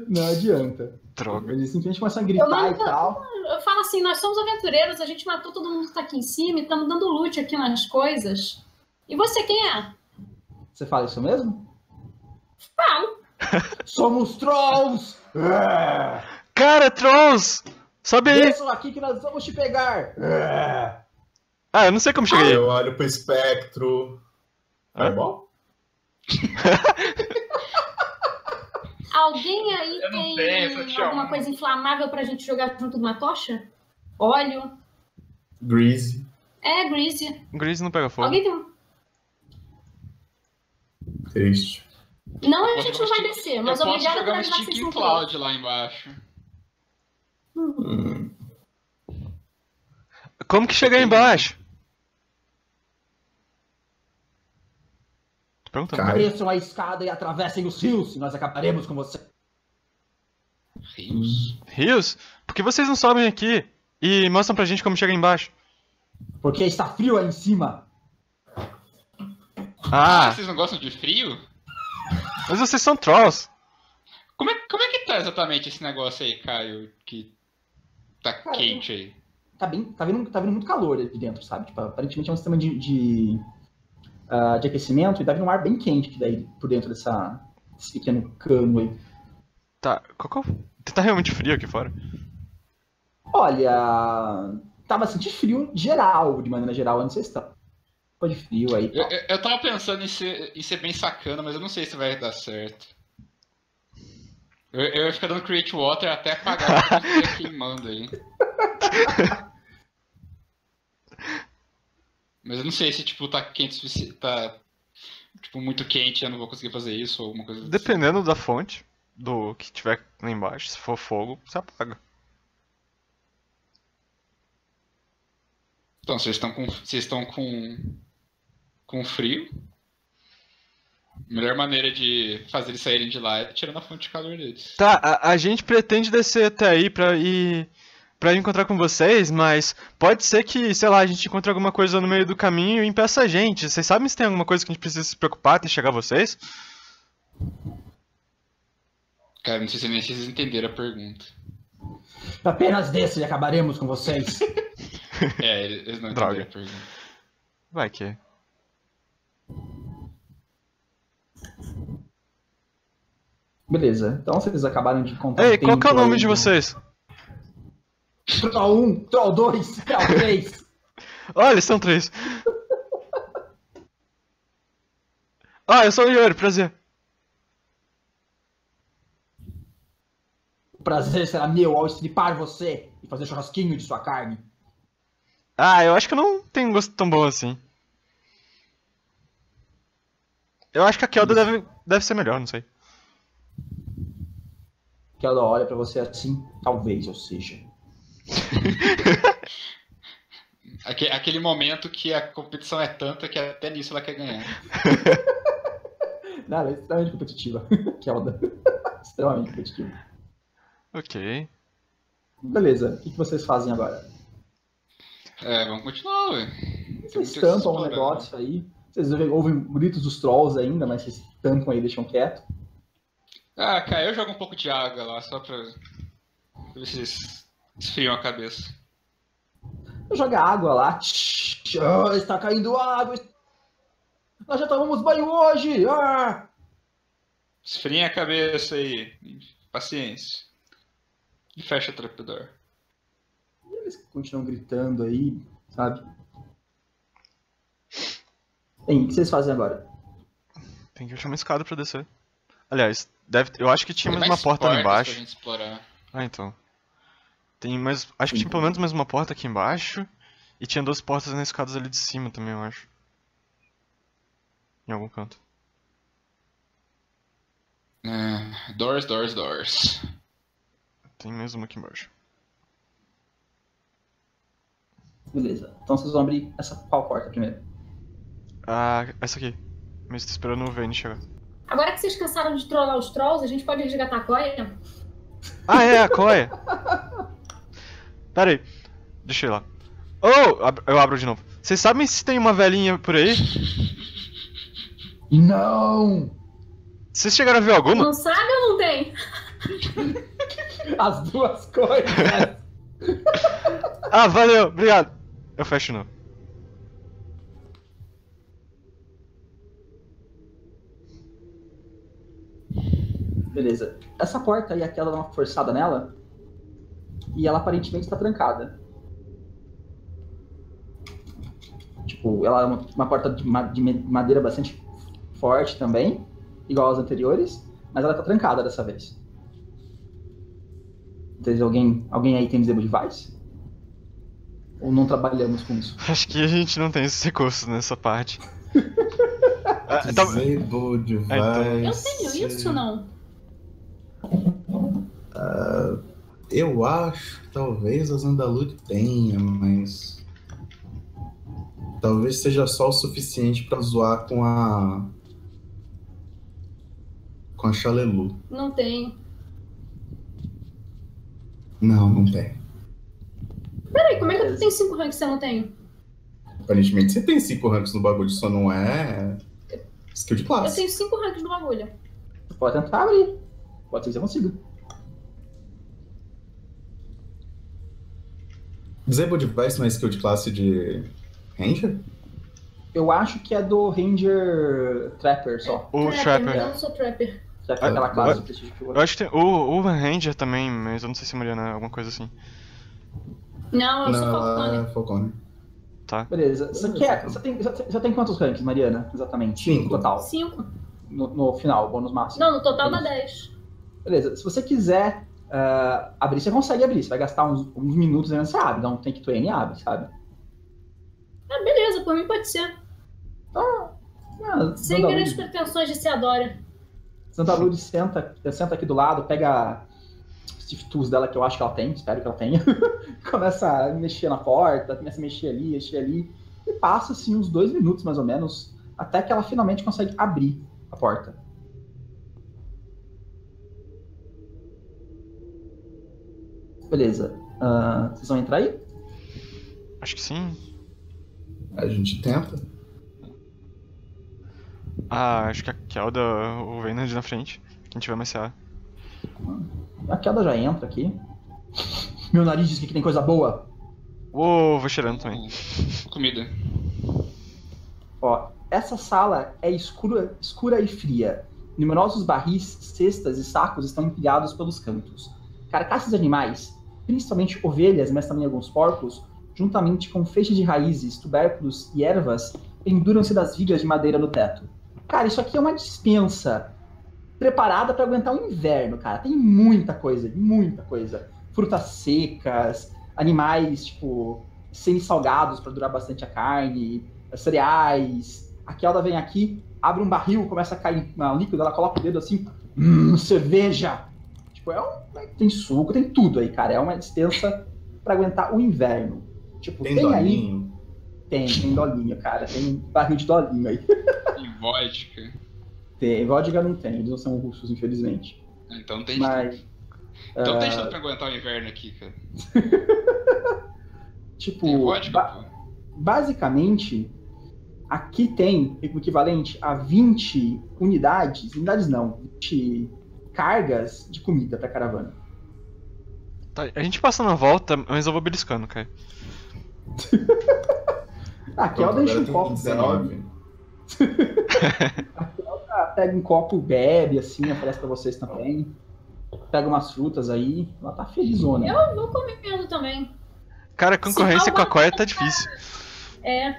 Não adianta. Droga. Eles simplesmente começam a gritar e tal. Eu falo assim, nós somos aventureiros, a gente matou todo mundo que tá aqui em cima e estamos dando loot aqui nas coisas. E você quem é? Você fala isso mesmo? Falo. Somos Trolls! Cara, Trolls! Sobe aí! Desçam aqui que nós vamos te pegar! Ah, eu não sei como cheguei. Eu olho pro Spectro. É bom? Alguém aí tem alguma coisa inflamável pra gente jogar junto de uma tocha? Óleo? Grease. É, Grease. Grease não pega fogo. Alguém tem um... Triste. Não, a gente não vai descer, mas obrigada por ajudar vocês com o Cloud lá embaixo. Como que chega aí embaixo? Tô perguntando. Apareçam a escada e atravessem os rios e nós acabaremos com você. Rios? Rios? Por que vocês não sobem aqui e mostram pra gente como chega aí embaixo? Porque está frio aí em cima. Ah, vocês não gostam de frio? Mas vocês são trolls. Como é que tá exatamente esse negócio aí, Caio, que tá quente aí? Tá vindo muito calor aqui dentro, sabe? Tipo, aparentemente é um sistema de aquecimento e tá vindo um ar bem quente daí por dentro desse pequeno cano aí. Tá, tá realmente frio aqui fora? Olha, tá bastante frio geral, de maneira geral, onde vocês estão. Pô, de frio aí. Eu tava pensando em ser bem sacana, mas eu não sei se vai dar certo. Eu ia ficar dando create water até apagar o que eu tô queimando aí. Mas eu não sei se tipo tá quente, tá tipo muito quente, eu não vou conseguir fazer isso ou alguma coisa assim. Dependendo da fonte do que tiver lá embaixo, se for fogo, você apaga. Então, vocês estão com frio? A melhor maneira de fazer eles saírem de lá é tirando a fonte de calor deles. Tá, a gente pretende descer até aí pra ir encontrar com vocês, mas pode ser que, sei lá, a gente encontre alguma coisa no meio do caminho e impeça a gente. Vocês sabem se tem alguma coisa que a gente precisa se preocupar até chegar a vocês? Cara, não sei se nem vocês entenderam a pergunta. Apenas desse e acabaremos com vocês. É, eles não entenderam a pergunta. Vai que... Beleza, então vocês acabaram de contar. Ei, qual que é o nome aí, de vocês? Troll 1, Troll 2, Troll 3. Olha, são 3. Ah, eu sou o Yori, prazer. O prazer será meu ao estripar você e fazer churrasquinho de sua carne. Ah, eu acho que eu não tenho um gosto tão bom assim. Eu acho que a Kelda deve ser melhor, não sei. Kelda olha pra você assim, talvez eu seja. Aquele momento que a competição é tanta que até nisso ela quer ganhar. Não, ela é extremamente competitiva, Kelda. Extremamente competitiva. Ok. Beleza, o que vocês fazem agora? É, vamos continuar, velho. Vocês tampam um negócio aí. Vocês ouvem gritos dos trolls ainda, mas vocês tampam aí e deixam quieto. Ah, cara, eu jogo um pouco de água lá, só pra ver se eles esfriam a cabeça. Joga água lá. Oh, está caindo água. Nós já tomamos banho hoje. Ah! Esfria a cabeça aí. Paciência. E fecha o trapdoor. Eles continuam gritando aí, sabe? Bem, o que vocês fazem agora? Tem que achar uma escada pra descer. Aliás, eu acho que tinha mais uma porta lá embaixo. Pra gente explorar. Ah, então. Tem mais. Acho que tinha pelo menos mais uma porta aqui embaixo. E tinha 2 portas nas escadas ali de cima também, eu acho. Em algum canto. Doors. Tem mesmo aqui embaixo. Beleza. Então vocês vão abrir essa qual porta primeiro? Ah, essa aqui. Mas tô esperando o Vayne chegar. Agora que vocês cansaram de trollar os trolls, a gente pode resgatar a Koya? Ah, é, a Koya! Pera aí, deixa eu ir lá. Oh, eu abro de novo. Vocês sabem se tem uma velhinha por aí? Não! Vocês chegaram a ver alguma? Não sabe ou não tem? As duas coisas! Ah, valeu, obrigado! Eu fecho de novo. Beleza. Essa porta aí, aquela dá uma forçada nela. E ela aparentemente está trancada. Tipo, ela é uma porta de madeira bastante forte também. Igual às anteriores. Mas ela está trancada dessa vez. Então, alguém aí tem disable device? Ou não trabalhamos com isso? Acho que a gente não tem esses recursos nessa parte. Disable device. Eu tenho isso, não? Eu acho que talvez a Zandalura tenha, mas talvez seja só o suficiente pra zoar com a Chalelu. Não tem. Não tem. Peraí, como é que tu tem 5 ranks se eu não tenho? Aparentemente você tem 5 ranks no bagulho, só não é skill de classe. Eu tenho 5 ranks no bagulho. Pode tentar abrir. Pode ser que eu consiga. Disable Device não é skill de classe de Ranger? Eu acho que é do Ranger Trapper só. O Trapper. Eu não sou Trapper. Trapper é aquela classe prestígio que eu acho. Eu acho que tem o Ranger também, mas eu não sei se Mariana é alguma coisa assim. Não, eu sou Falcone. Tá. Beleza. Você tem quantos ranks, Mariana? Exatamente. 5 total. 5. No final, bônus máximo. Não, no total dá 10. Beleza, se você quiser abrir, você consegue abrir. Você vai gastar uns minutos ainda, você abre. Dá um Tank Train e abre, sabe? Ah, beleza, por mim pode ser. Sem grandes pretensões de ser adora. Zandalura senta aqui do lado, pega o Steve Tools dela, que eu acho que ela tem, espero que ela tenha. Começa a mexer na porta, começa a mexer ali. E passa, assim, uns 2 minutos, mais ou menos, até que ela finalmente consegue abrir. a porta. Beleza. Vocês vão entrar aí? Acho que sim. A gente tenta. Ah, acho que a Kelda ou o Vaynard na frente. Quem tiver mais CA. A Kelda já entra aqui. Meu nariz diz que aqui tem coisa boa. Uou, vou cheirando também. Comida. Ó, essa sala é escura, escura e fria. Numerosos barris, cestas e sacos estão empilhados pelos cantos. Carcaças de animais, principalmente ovelhas, mas também alguns porcos, juntamente com feixes de raízes, tubérculos e ervas, penduram-se das vigas de madeira no teto. Cara, isso aqui é uma dispensa preparada para aguentar o inverno, cara. Tem muita coisa, muita coisa. Frutas secas, animais, tipo, semi-salgados para durar bastante a carne, cereais. A Kelda vem aqui, abre um barril, começa a cair um líquido, ela coloca o dedo assim, cerveja! Tipo, tem suco, tem tudo aí, cara. É uma dispensa para aguentar o inverno. Tipo, tem dolinho. Aí... Tem dolinho, cara. Tem barril de dolinho aí. Tem vodka. Tem, vodka não tem. Eles não são russos, infelizmente. Então tem. Mas, então tem tudo pra aguentar o inverno aqui, cara. Tipo, tem vodka, basicamente, aqui tem o equivalente a 20 unidades. Unidades não, 20 cargas de comida pra caravana. Tá, a gente passa na volta, mas eu vou beliscando, cara. A Kelda enche um copo. 19. A Kelda pega um copo, bebe, assim, oferece pra vocês também. Pega umas frutas aí. Ela tá felizona. Eu vou comendo também. Cara, a concorrência com a Koya tá difícil. É.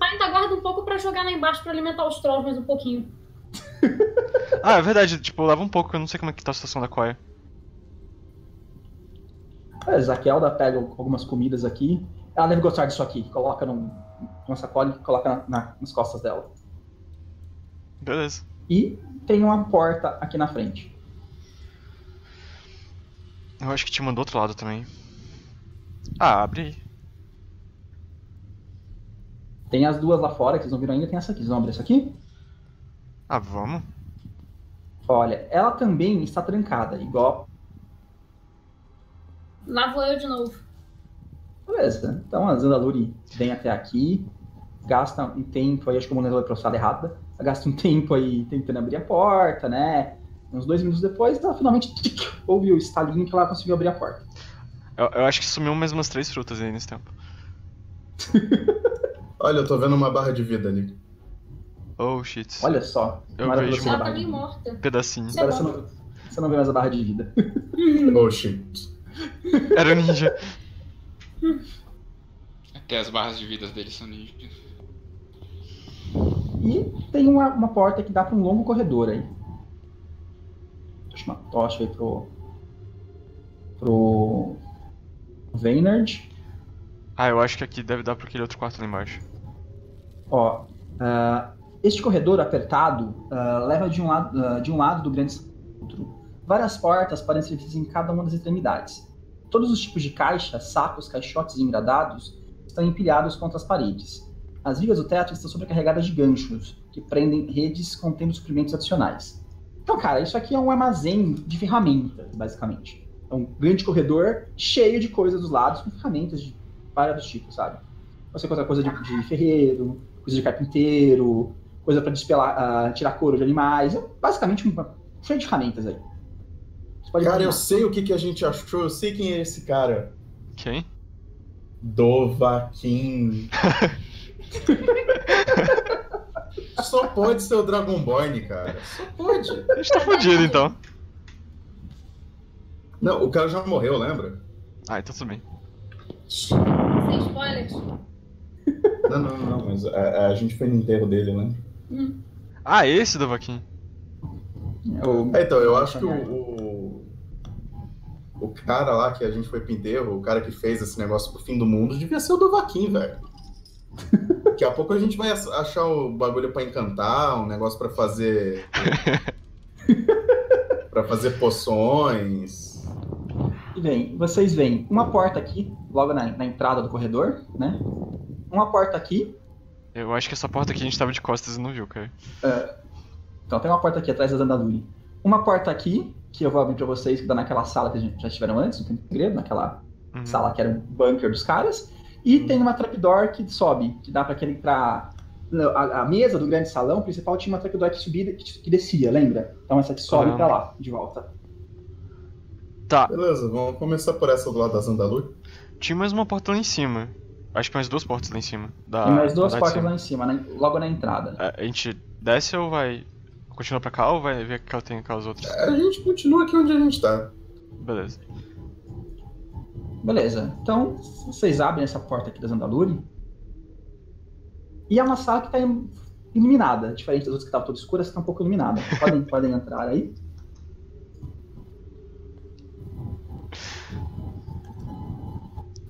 Ainda guarda um pouco pra jogar lá embaixo pra alimentar os trolls mais um pouquinho. Ah, é verdade, tipo, leva um pouco, eu não sei como é que tá a situação da Koya. A Kelda pega algumas comidas aqui. Ela deve gostar disso aqui. Coloca numa sacola e coloca nas costas dela. Beleza. E tem uma porta aqui na frente. Eu acho que te mandou do outro lado também. Ah, abre aí. Tem as duas lá fora que vocês não viram ainda. Tem essa aqui. Vocês vão abrir essa aqui? Ah, vamos. Olha, ela também está trancada, igual... Lá vou eu de novo. Beleza, então a Zandalura vem até aqui, gasta um tempo aí, acho que o Monelo vai pra sala errada, ela gasta um tempo aí tentando abrir a porta, né? Uns 2 minutos depois, ela finalmente ouve o estalinho que ela conseguiu abrir a porta. Eu acho que sumiu mais umas 3 frutas aí nesse tempo. Olha, eu tô vendo uma barra de vida ali. Oh, shit. Olha só, eu vejo uma barra de vida. Pedacinho. Agora você não vê mais a barra de vida. Oh, shit. Era um ninja. Até as barras de vidas dele são ninjas. E tem uma porta que dá pra um longo corredor aí. Deixa uma tocha aí pro Vaynard. Ah, eu acho que aqui deve dar pra aquele outro quarto lá embaixo. Ó, este corredor apertado leva de um lado do grande outro. Várias portas parecem fixas em cada uma das extremidades. Todos os tipos de caixas, sacos, caixotes e engradados estão empilhados contra as paredes. As vigas do teto estão sobrecarregadas de ganchos, que prendem redes contendo suprimentos adicionais. Então, cara, isso aqui é um armazém de ferramentas, basicamente. É um grande corredor cheio de coisas dos lados, com ferramentas de vários tipos, sabe? Você encontra coisa de ferreiro, coisa de carpinteiro, coisa pra despelar, tirar couro de animais. É basicamente cheio de ferramentas aí. Cara, eu sei o que a gente achou, eu sei quem é esse cara. Quem? Dovahkiin. Só pode ser o Dragonborn, cara. Só pode. A gente tá fudido, então. Não, o cara já morreu, lembra? Ah, então tudo bem. Sem spoilers. Não, mas a gente foi no enterro dele, né? Ah, esse Dovahkiin. Então, eu acho que o cara lá que a gente foi pinteiro, o cara que fez esse negócio pro fim do mundo, devia ser o Dovahkiin, velho. Daqui a pouco a gente vai achar o bagulho pra encantar, um negócio pra fazer... pra fazer poções. E bem, vocês veem uma porta aqui, logo na entrada do corredor, né? Uma porta aqui, Eu acho que essa porta aqui a gente tava de costas e não viu, Caio. É. Então tem uma porta aqui atrás da Zandalura. Uma porta aqui, que eu vou abrir pra vocês, que dá naquela sala que a gente já estiveram antes, não tem segredo, naquela sala que era um bunker dos caras. E tem uma trapdoor que sobe, que dá pra aquele entrar... A mesa do grande salão principal tinha uma trapdoor que subia, que descia, lembra? Então essa aqui sobe pra lá, de volta. Tá. Beleza, vamos começar por essa do lado da Zandalura. Tinha mais uma porta lá em cima. Acho que mais duas portas lá em cima. Tem mais duas portas lá em cima, logo na entrada. A gente desce ou vai... Continua pra cá ou vai ver que ela tem aquelas outras? A gente continua aqui onde a gente tá. Beleza. Beleza. Então, vocês abrem essa porta aqui da Zandalura. E é uma sala que tá iluminada. Diferente das outras que estavam toda escura, essa tá um pouco iluminada. Podem entrar aí.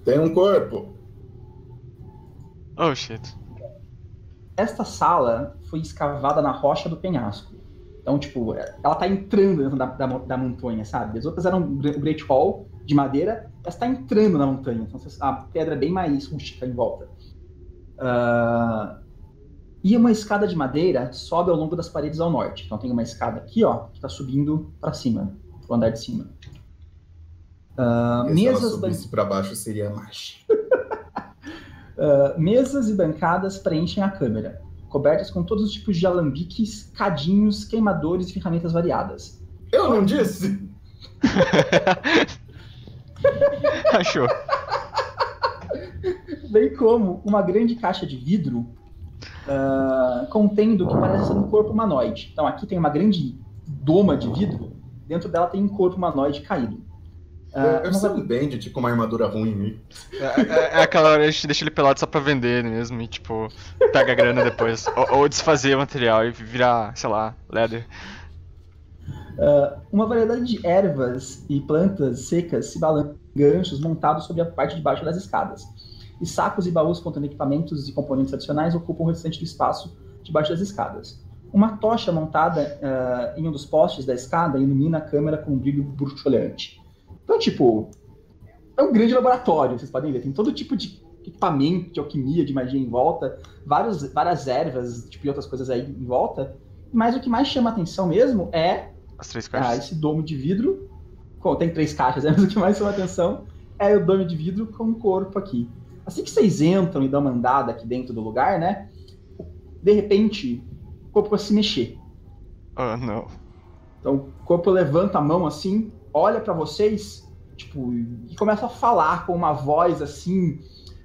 Tem um corpo. Oh, shit. Esta sala foi escavada na rocha do penhasco. Então, tipo, ela tá entrando dentro da montanha, sabe? As outras eram o Great Hall de madeira, essa tá entrando na montanha. Então, a pedra é bem mais rústica em volta. E uma escada de madeira sobe ao longo das paredes ao norte. Então tem uma escada aqui, ó, que tá subindo pra cima, pro andar de cima. Se pra baixo seria mais. Mesas e bancadas preenchem a câmera, cobertas com todos os tipos de alambiques, cadinhos, queimadores e ferramentas variadas. Eu não disse? Achou. Bem como uma grande caixa de vidro contendo o que parece ser um corpo humanoide. Então aqui tem uma grande doma de vidro, dentro dela tem um corpo humanoide caído. Eu sei um bandit com uma armadura ruim. É aquela hora a gente deixa ele pelado só pra vender mesmo e, tipo, pega a grana depois. ou desfazer o material e virar, sei lá, leather. Uma variedade de ervas e plantas secas se balançam em ganchos montados sobre a parte de baixo das escadas. E sacos e baús contendo equipamentos e componentes adicionais ocupam o restante do espaço debaixo das escadas. Uma tocha montada em um dos postes da escada ilumina a câmera com um brilho bruxuleante. Então, tipo, é um grande laboratório, vocês podem ver. Tem todo tipo de equipamento, de alquimia, de magia em volta, várias ervas, tipo, e outras coisas aí em volta. Mas o que mais chama a atenção mesmo é... As três caixas. Esse domo de vidro. Tem três caixas, mas o que mais chama a atenção é o domo de vidro com o corpo aqui. Assim que vocês entram e dão uma andada aqui dentro do lugar, né? De repente, o corpo vai se mexer. Oh, não. Então, o corpo levanta a mão assim... olha pra vocês, tipo, e começa a falar com uma voz, assim,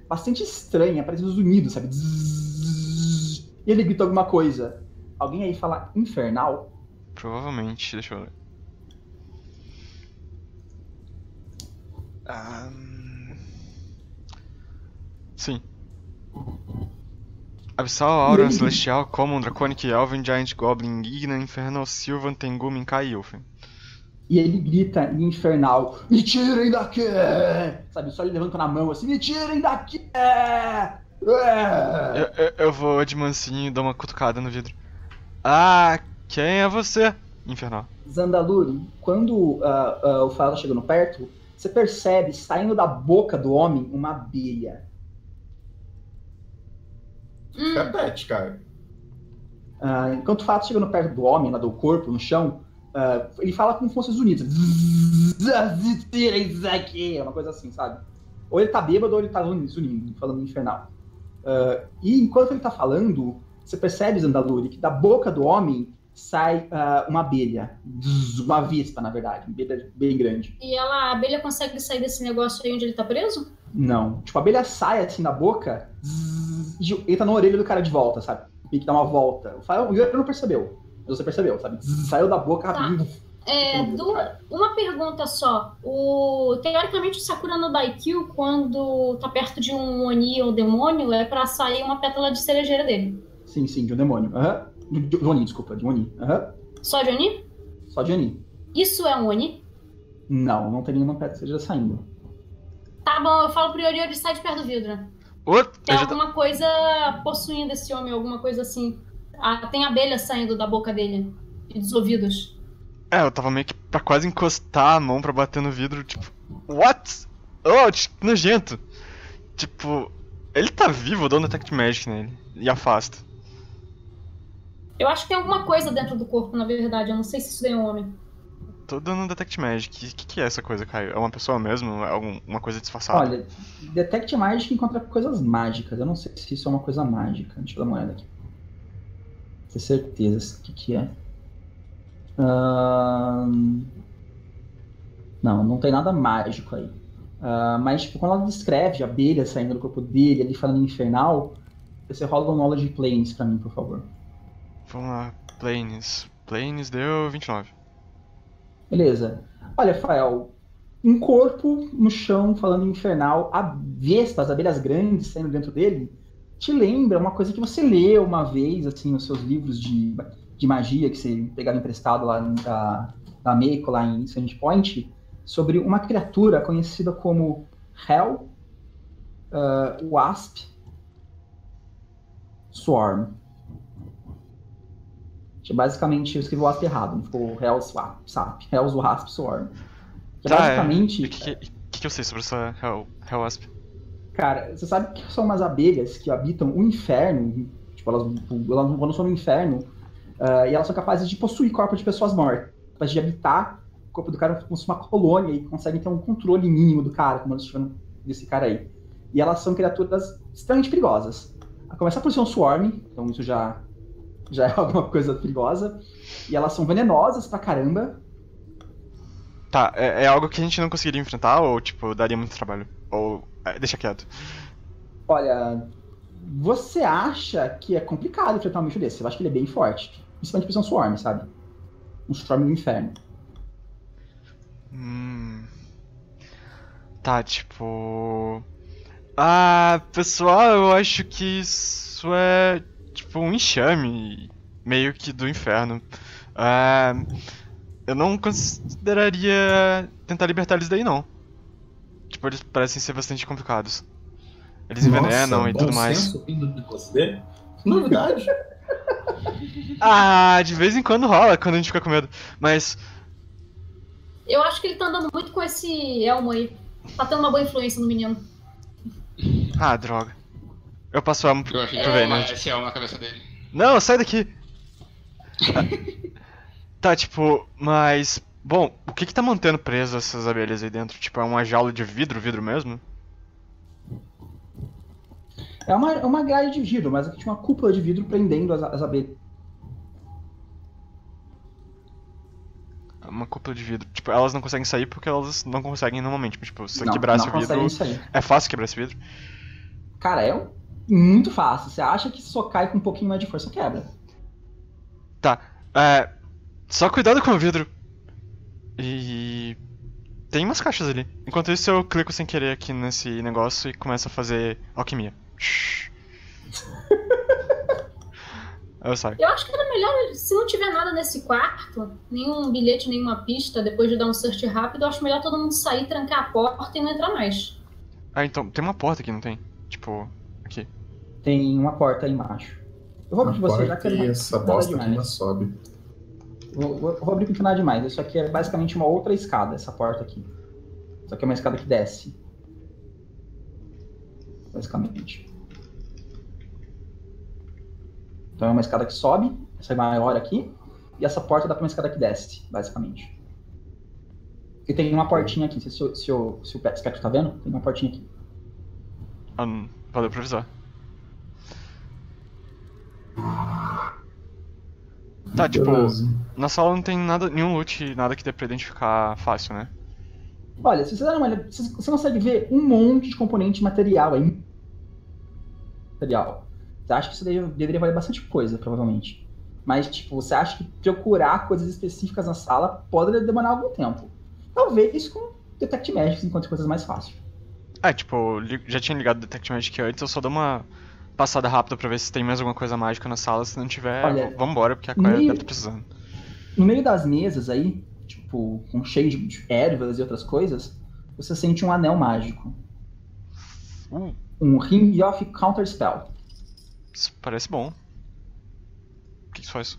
bastante estranha, parece um zunido, sabe? Zzz, e ele grita alguma coisa. Alguém aí fala infernal? Provavelmente, deixa eu ver. Sim. Abissal, Auron, Celestial, Common, Draconic, Elven, Giant, Goblin, Igna, Infernal, Sylvan, Tengu, Minkai, Ilfen. E ele grita em infernal, me tirem daqui! Sabe, só ele levanta na mão assim, me tirem daqui! Eu vou de mansinho e dou uma cutucada no vidro. Ah, quem é você? Infernal. Zandaluri, quando o Fael tá chegando perto, você percebe saindo da boca do homem uma abelha. Repete, cara. Enquanto o Fael tá chegando perto do homem, lá do corpo, no chão, ele fala como se fosse zunido. É uma coisa assim, sabe? Ou ele tá bêbado ou ele tá zunindo, falando infernal. E enquanto ele tá falando, você percebe, Zandaluri, que da boca do homem sai uma abelha. Uma avispa, na verdade. Uma abelha bem grande. E a abelha consegue sair desse negócio aí onde ele tá preso? Não. Tipo, a abelha sai assim da boca e entra na orelha do cara de volta, sabe? Tem que dar uma volta. O Yuri não percebeu. Você percebeu, sabe? Saiu da boca rapidinho. Tá. Uma pergunta só. Teoricamente, o Sakura no Daikyu, quando tá perto de um Oni ou demônio, é pra sair uma pétala de cerejeira dele. Sim, sim, de um demônio. De Oni, desculpa, de um Oni. Só de Oni? Só de Oni. Isso é um Oni? Não, não tem nenhuma pétala de cerejeira saindo. Tá bom, eu falo pro Yori, sai de perto do vidro. Tem alguma coisa possuindo esse homem, alguma coisa assim. Tem abelha saindo da boca dele e dos ouvidos. Eu tava meio que pra quase encostar a mão pra bater no vidro, tipo... What? Oh, nojento! Tipo... Ele tá vivo, dando Detect Magic nele. E afasta. Eu acho que tem alguma coisa dentro do corpo, na verdade. Eu não sei se isso daí é um homem. Tô dando Detect Magic. O que é essa coisa, Caio? É uma pessoa mesmo? É uma coisa disfarçada? Olha, Detect Magic encontra coisas mágicas. Eu não sei se isso é uma coisa mágica. Deixa eu dar uma olhada aqui. Ter certeza o que é. Não, não tem nada mágico aí. Mas tipo, quando ela descreve a abelha saindo do corpo dele, ele falando infernal, você rola um Knowledge Planes pra mim, por favor. Vamos lá, Planes. Planes deu 29. Beleza. Olha, Fael, um corpo no chão falando infernal, vespas, abelhas grandes saindo dentro dele, te lembra uma coisa que você leu uma vez, assim, nos seus livros de magia que você pegava emprestado lá da Ameiko, lá em Sandpoint, sobre uma criatura conhecida como Hellwasp Swarm. Basicamente, eu escrevi o Wasp errado, não ficou Hellwasp Swarm. Que tá, basicamente... O que eu sei sobre essa Hellwasp? Cara, você sabe que são umas abelhas que habitam o inferno, tipo, elas não são no inferno, e elas são capazes de possuir corpos de pessoas mortas, capazes de habitar o corpo do cara como se fosse uma colônia e conseguem ter um controle mínimo do cara, como elas tiveram desse cara aí. E elas são criaturas extremamente perigosas. A começar por ser um swarm, então isso já é alguma coisa perigosa. E elas são venenosas pra caramba. Tá, é algo que a gente não conseguiria enfrentar ou, tipo, daria muito trabalho? Ou... deixa quieto. Olha, você acha que é complicado enfrentar um bicho desse. Você acha que ele é bem forte. Principalmente por ser um swarm, sabe? Um swarm do inferno. Tá, tipo... pessoal, eu acho que isso é... tipo, um enxame, meio que do inferno. Eu não consideraria tentar libertar eles daí, não. Tipo, eles parecem ser bastante complicados. Eles envenenam e tudo mais. Novidade? De vez em quando rola, quando a gente fica com medo. Mas... eu acho que ele tá andando muito com esse Elmo aí. Tá tendo uma boa influência no menino. Droga. Eu passo a arma pro Vener. Esse é uma cabeça dele. Não, sai daqui! Tá, tipo, mas... bom, o que tá mantendo preso essas abelhas aí dentro? Tipo, é uma jaula de vidro mesmo? É uma grade de vidro, mas aqui tinha uma cúpula de vidro prendendo as abelhas. Uma cúpula de vidro. Tipo, elas não conseguem sair porque elas não conseguem normalmente. Mas, tipo, se quebrar esse vidro... sair. É fácil quebrar esse vidro? Cara, é muito fácil. Você acha que só cai com um pouquinho mais de força, quebra. Tá. Só cuidado com o vidro. E... tem umas caixas ali. Enquanto isso, eu clico sem querer aqui nesse negócio e começo a fazer alquimia. Eu acho que era melhor, se não tiver nada nesse quarto, nenhum bilhete, nenhuma pista, depois de dar um search rápido, eu acho melhor todo mundo sair, trancar a porta e não entrar mais. Então, tem uma porta aqui, não tem? Tipo, aqui. Tem uma porta aí embaixo. Eu vou abrir com você, já que é essa bosta aqui não sobe. Eu vou abrir com nada demais. Isso aqui é basicamente uma outra escada, essa porta aqui. Só que é uma escada que desce. Basicamente. Então é uma escada que sobe, essa é maior aqui. E essa porta dá pra uma escada que desce, basicamente. E tem uma portinha aqui, se o Spectro tá vendo, tem uma portinha aqui. Valeu pra avisar. Tá, tipo, na sala não tem nada, nenhum loot, nada que dê pra identificar fácil, né? Olha, se você dá uma olhada, você consegue ver um monte de componente material aí. Você acha que isso deveria valer bastante coisa, provavelmente. Mas, tipo, você acha que procurar coisas específicas na sala pode demorar algum tempo. Talvez com Detect Magic encontre coisas mais fáceis. Tipo, já tinha ligado o Detect Magic antes, eu só dou uma passada rápida pra ver se tem mais alguma coisa mágica na sala. Se não tiver, olha, vambora, porque a Koya deve estar precisando. No meio das mesas aí, tipo, com cheio de ervas e outras coisas, você sente um anel mágico. Um Ring of Counterspell. Isso parece bom. O que isso faz?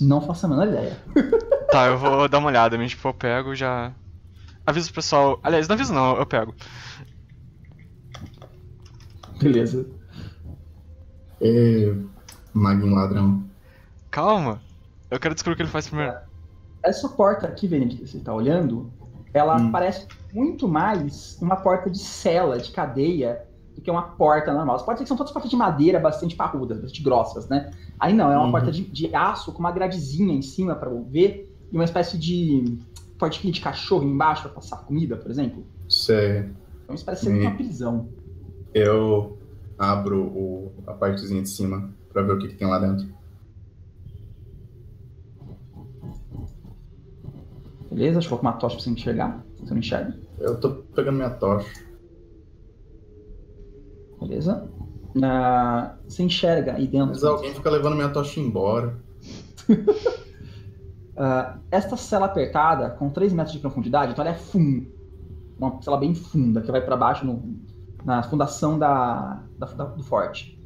Não faço a menor ideia. Tá, eu vou dar uma olhada, tipo, eu pego e já... aviso o pessoal... aliás, não aviso não, eu pego. Beleza. É... Maguinho ladrão. Calma. Eu quero descobrir o que ele faz primeiro. Essa porta aqui, Vener, que você tá olhando, ela parece muito mais uma porta de cela, de cadeia, do que uma porta normal. As portas aqui são todas portas de madeira bastante parrudas, bastante grossas, né? Aí não, é uma porta de aço com uma gradezinha em cima pra ver e uma espécie de portinha de cachorro embaixo pra passar comida, por exemplo. Sei. Então isso parece ser uma prisão. Eu abro a partezinha de cima pra ver o que tem lá dentro. Beleza? Deixa eu colocar uma tocha pra você enxergar. Você não enxerga? Eu tô pegando minha tocha. Beleza? Você enxerga aí dentro. Mas alguém fica levando minha tocha embora. Esta cela apertada, com 3 metros de profundidade, então ela é funda. Uma cela bem funda, que vai pra baixo na fundação do forte.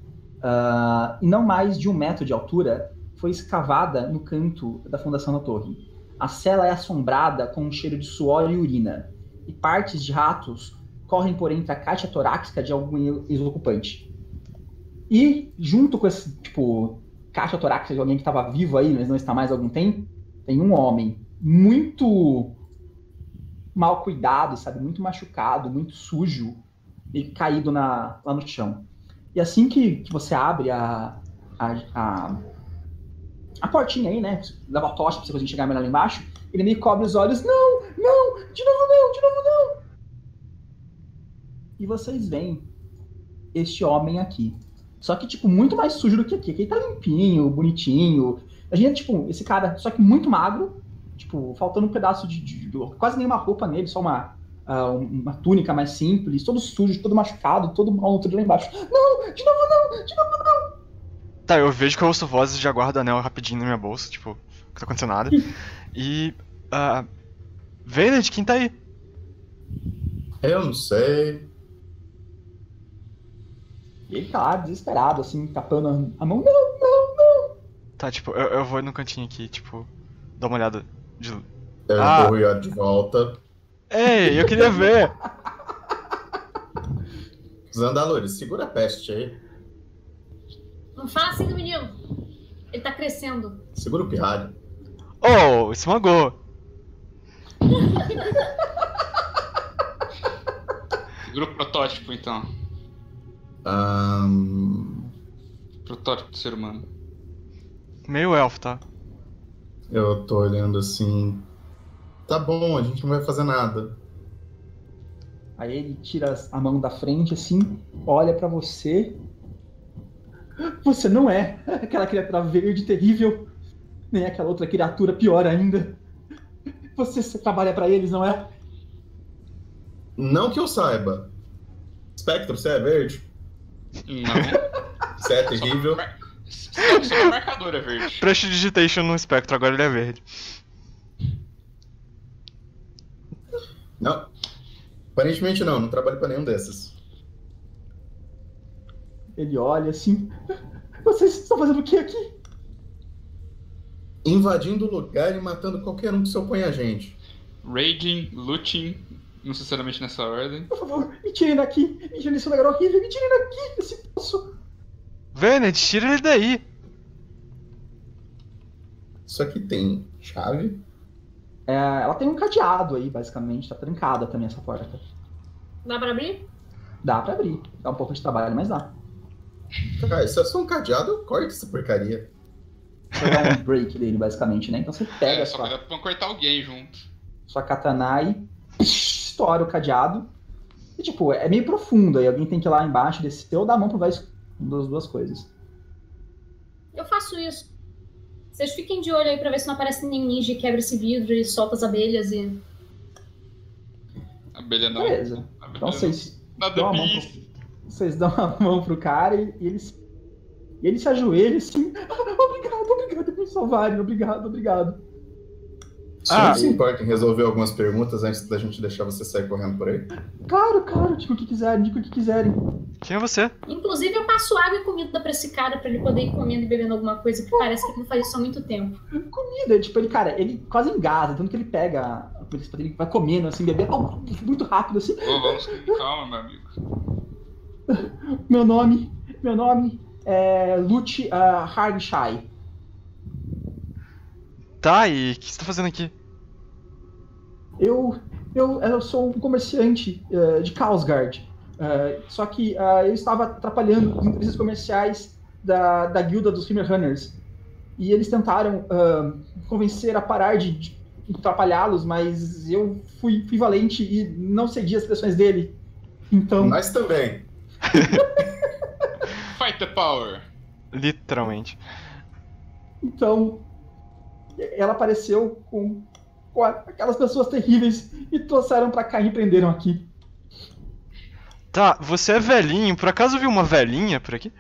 E não mais de 1 metro de altura, foi escavada no canto da fundação da torre. A cela é assombrada com um cheiro de suor e urina, e partes de ratos correm por entre a caixa torácica de algum ex-ocupante. E, junto com esse, tipo, caixa torácica de alguém que estava vivo aí, mas não está mais há algum tempo, tem um homem muito mal cuidado, sabe? Muito machucado, muito sujo, e caído lá no chão. E assim que você abre a portinha aí, né? Leva a tocha pra você conseguir chegar melhor lá embaixo. Ele meio cobre os olhos. Não, não, de novo não, de novo não. E vocês veem este homem aqui. Só que, tipo, muito mais sujo do que aqui. Aqui ele tá limpinho, bonitinho. A gente, tipo, esse cara, só que muito magro. Tipo, faltando um pedaço de quase nenhuma roupa nele, só uma túnica mais simples. Todo sujo, todo machucado, todo mal lá embaixo. Não, de novo não, de novo não. Tá, eu vejo que eu ouço vozes e já guardo o anel rapidinho na minha bolsa, tipo, não tá acontecendo nada. E... Vaynard, quem tá aí? Eu não sei. Ele tá lá, desesperado, assim, tapando a mão. Não, não, não! Tá, tipo, eu vou no cantinho aqui, tipo, dar uma olhada de... Eu vou olhar de volta. Ei, eu queria ver! Zandalura, segura a peste aí. Não fala assim do menino. Ele tá crescendo. Segura o pirralho. Oh, esmagou. Segura o protótipo, então. Protótipo do ser humano. Meio elfo, tá? Eu tô olhando assim... Tá bom, a gente não vai fazer nada. Aí ele tira a mão da frente, assim, olha pra você... Você não é aquela criatura verde terrível, nem aquela outra criatura pior ainda. Você trabalha pra eles, não é? Não que eu saiba. Spectro, você é verde? Não. Você é terrível? Só o marcador é verde. Prestidigitation no Spectro, agora ele é verde. Não. Aparentemente não trabalho pra nenhum dessas. Ele olha assim... Vocês estão fazendo o que aqui? Invadindo o lugar e matando qualquer um que se opõe a gente. Raging, looting... Não sinceramente nessa ordem. Por favor, me tirem daqui! Me tirem desse lugar horrível! Me tirem daqui desse poço! Vaynard, tira ele daí! Isso aqui tem chave? É, ela tem um cadeado aí, basicamente. Tá trancada também essa porta. Dá pra abrir? Dá pra abrir. Dá um pouco de trabalho, mas dá. Cara, se é só um cadeado, eu corto essa porcaria. Você dá um break dele, basicamente, né? Então você pega a sua... pra cortar alguém junto. Sua katana e... estoura o cadeado. E, tipo, é meio profundo. Aí alguém tem que ir lá embaixo, descer ou dar a mão pro velho. Das duas coisas. Eu faço isso. Vocês fiquem de olho aí pra ver se não aparece nenhum ninja e quebra esse vidro e solta as abelhas e... Abelha não. Beleza. Abelha então vocês... Nada dão vocês dão a mão pro cara e ele se ajoelha assim. Obrigado, obrigado por me salvarem. Obrigado, obrigado. Não se importa em resolver algumas perguntas antes da gente deixar você sair correndo por aí? Claro, claro. Diga o que quiserem, diga o que quiserem. Quem é você? Inclusive eu passo água e comida pra esse cara pra ele poder ir comendo e bebendo alguma coisa que parece que ele não faz isso há muito tempo. Comida, tipo, ele, cara, ele quase engasa, tanto que ele pega... Ele vai comendo, assim, bebendo muito rápido, assim. Ô, vamos com calma, meu amigo. Meu nome é Lute Harshai. Tá, e o que você tá fazendo aqui? Eu sou um comerciante de Kaosgard. Só que eu estava atrapalhando os interesses comerciais da guilda dos Hammer Hunters. E eles tentaram convencer a parar de atrapalhá-los, mas eu fui valente e não cedi as pressões dele. Então... Nós também. Fight the power. Literalmente. Então, ela apareceu com aquelas pessoas terríveis e trouxeram pra cá e prenderam aqui. Tá, você é velhinho. Por acaso viu uma velhinha por aqui?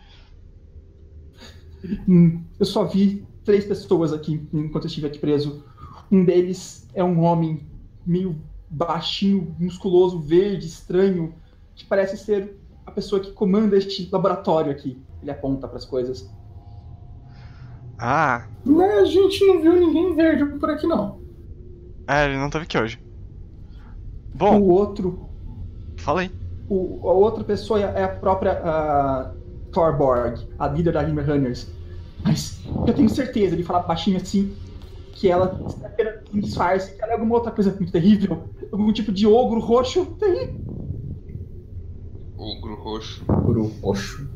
Eu só vi 3 pessoas aqui enquanto eu estive aqui preso. Um deles é um homem meio baixinho, musculoso, verde, estranho, que parece ser a pessoa que comanda este laboratório aqui. Ele aponta pras coisas. Ah. Mas a gente não viu ninguém verde por aqui, não. É, ele não tava aqui hoje. Bom... O outro... Fala aí. A outra pessoa é a própria Thorborg, a líder da Hammer Hunters. Mas eu tenho certeza, ele fala baixinho assim, que ela apenas disfarce, que ela é alguma outra coisa muito terrível. Algum tipo de ogro roxo terrível. Ogro roxo.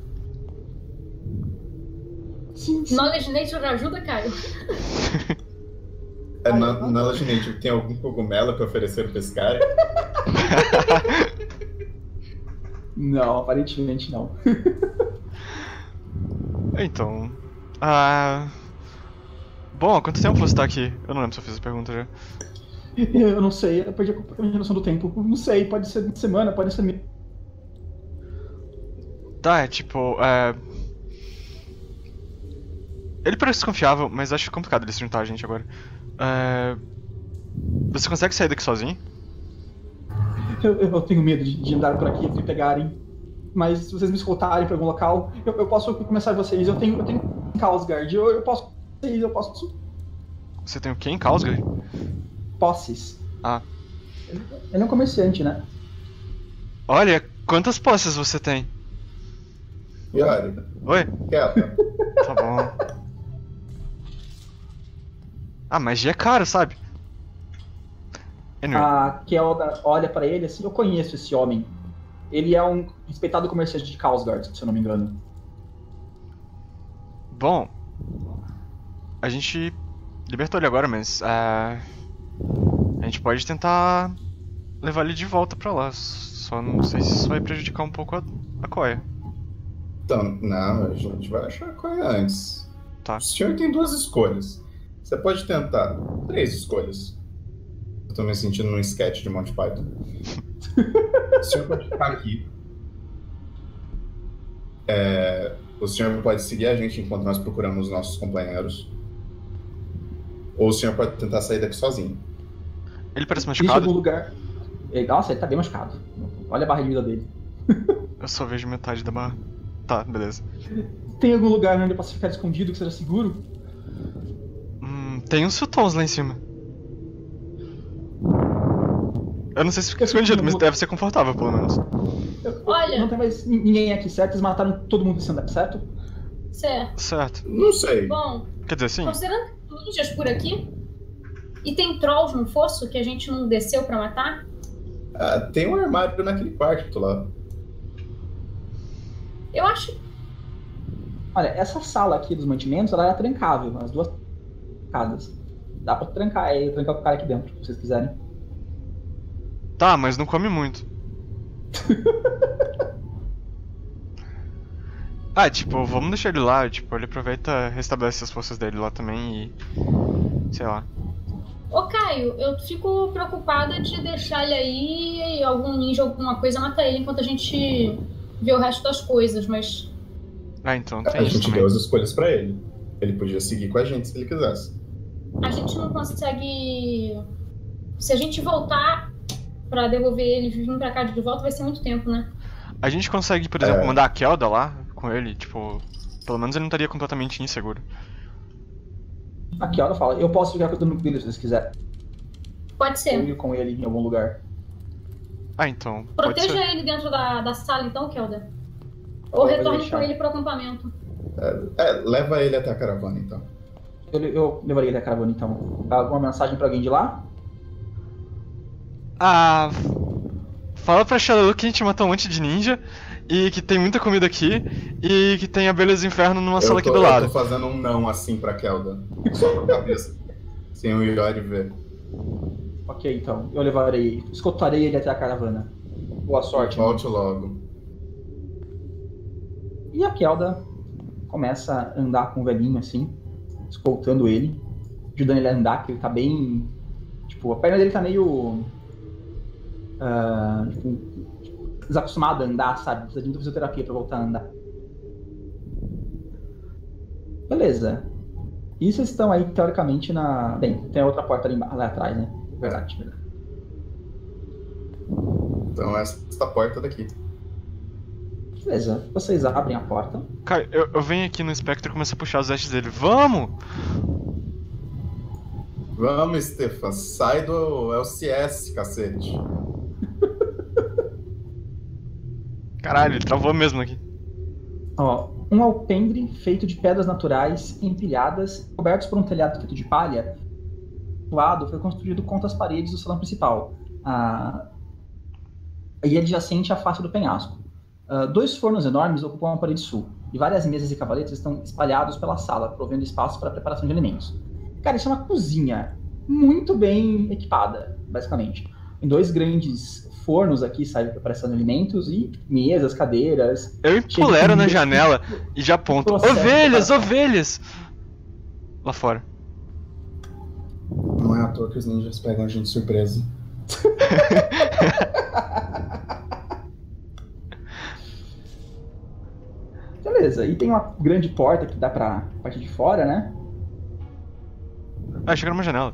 Sim, sim. Knowledge Nature ajuda, Caio. É, Knowledge Nature, tem algum cogumelo que ofereceram pra esse cara? Não, aparentemente não. Então... Bom, há quanto tempo você tá aqui? Eu não lembro se eu fiz essa pergunta já. Eu não sei, eu perdi a noção do tempo. Não sei, pode ser de semana, pode ser... Tá, é tipo... Ele parece desconfiável, mas acho complicado ele se juntar a gente agora. Você consegue sair daqui sozinho? Eu tenho medo de andar por aqui e me pegarem. Mas se vocês me escoltarem pra algum local, eu posso começar vocês. Eu tenho Kalsgard, eu posso... Você tem o quê em Kalsgard? Posses. Ah. Ele é um comerciante, né? Olha, quantas posses você tem? Yori. Oi? Kelda. Tá bom. Ah, magia é caro, sabe? Anyway. A Kelda olha pra ele assim, eu conheço esse homem. Ele é um respeitado comerciante de Kaosgard, se eu não me engano. Bom, a gente libertou ele agora, mas a gente pode tentar levar ele de volta pra lá. Só não sei se isso vai prejudicar um pouco a Koya. Então, não, a gente vai achar a Koya antes. Tá. O senhor tem 2 escolhas. Você pode tentar 3 escolhas. Eu tô me sentindo num sketch de Monty Python. O senhor pode ficar aqui. O senhor pode seguir a gente enquanto nós procuramos os nossos companheiros. Ou o senhor pode tentar sair daqui sozinho. Ele parece machucado. Algum lugar... Nossa, ele tá bem machucado. Olha a barra de vida dele. Eu só vejo metade da barra. Tá, beleza. Tem algum lugar onde eu posso ficar escondido que seja seguro? Tem uns futons lá em cima. Eu não sei se fica escondido, mas deve ser confortável, pelo menos. Olha! Não tem mais ninguém aqui, certo? Eles mataram todo mundo desse andar, certo? Certo. Não sei. Bom, quer dizer, sim. Considerando que tem ninjas por aqui, e tem trolls no fosso que a gente não desceu pra matar? Ah, tem um armário naquele quarto lá. Eu acho... Olha, essa sala aqui dos mantimentos, ela é trancável, as 2 casas. Dá pra trancar o cara aqui dentro, se vocês quiserem. Tá, mas não come muito. Vamos deixar ele lá, ele aproveita, restabelece as forças dele lá também e... sei lá. Ô Caio, eu fico preocupada de deixar ele aí e algum ninja, alguma coisa, mata ele enquanto a gente vê o resto das coisas, mas... Ah, então tem isso também. A gente deu as escolhas pra ele. Ele podia seguir com a gente se ele quisesse. A gente não consegue... Se a gente voltar... Pra devolver ele e vir pra cá de volta vai ser muito tempo, né? A gente consegue, por exemplo, mandar a Kelda lá com ele, pelo menos ele não estaria completamente inseguro. A Kelda fala, eu posso ficar com o dono dele se vocês quiserem. Pode ser. Eu ir com ele em algum lugar. Ah, então. Proteja ele dentro da sala então, Kelda. Ou retorne com ele pro acampamento. Leva ele até a caravana, então. Eu levaria ele até a caravana, então. Alguma mensagem pra alguém de lá? Ah... Fala pra Shalalu que a gente matou um monte de ninja, e que tem muita comida aqui, e que tem abelhas do inferno numa sala aqui do lado. Eu tô fazendo um não assim pra Kelda. Só com a cabeça. Sem o Yori ver. Ok, então. Eu levarei... escoltarei ele até a caravana. Boa sorte. Volte logo. E a Kelda começa a andar com o velhinho assim, escoltando ele, ajudando ele a andar, que ele tá bem... Tipo, a perna dele tá meio... desacostumado a andar, sabe? Precisa de muita fisioterapia pra voltar a andar. Beleza. E vocês estão aí, teoricamente, na... Bem, tem a outra porta ali, atrás, né? Verdade, verdade. Então, essa porta daqui. Beleza. Vocês abrem a porta. Cara, eu venho aqui no Spectro e começo a puxar os vestes dele. Vamos! Vamos, Stephan. Sai do LCS, cacete. Caralho, ele travou mesmo aqui. Ó, um alpendre feito de pedras naturais empilhadas, cobertos por um telhado feito de palha. O lado foi construído contra as paredes do salão principal, e adjacente à face do penhasco. Dois fornos enormes ocupam a parede sul, e várias mesas e cavaletes estão espalhados pela sala, provendo espaço para a preparação de alimentos. Cara, isso é uma cozinha muito bem equipada, basicamente. Tem dois grandes fornos aqui, sabe, preparação de alimentos, e mesas, cadeiras... Eu empolero na janela e já aponto. Ovelhas, ovelhas! Lá fora. Não é à toa que os ninjas pegam a gente de surpresa. Beleza, e tem uma grande porta que dá pra parte de fora, né? Ah, chega numa janela.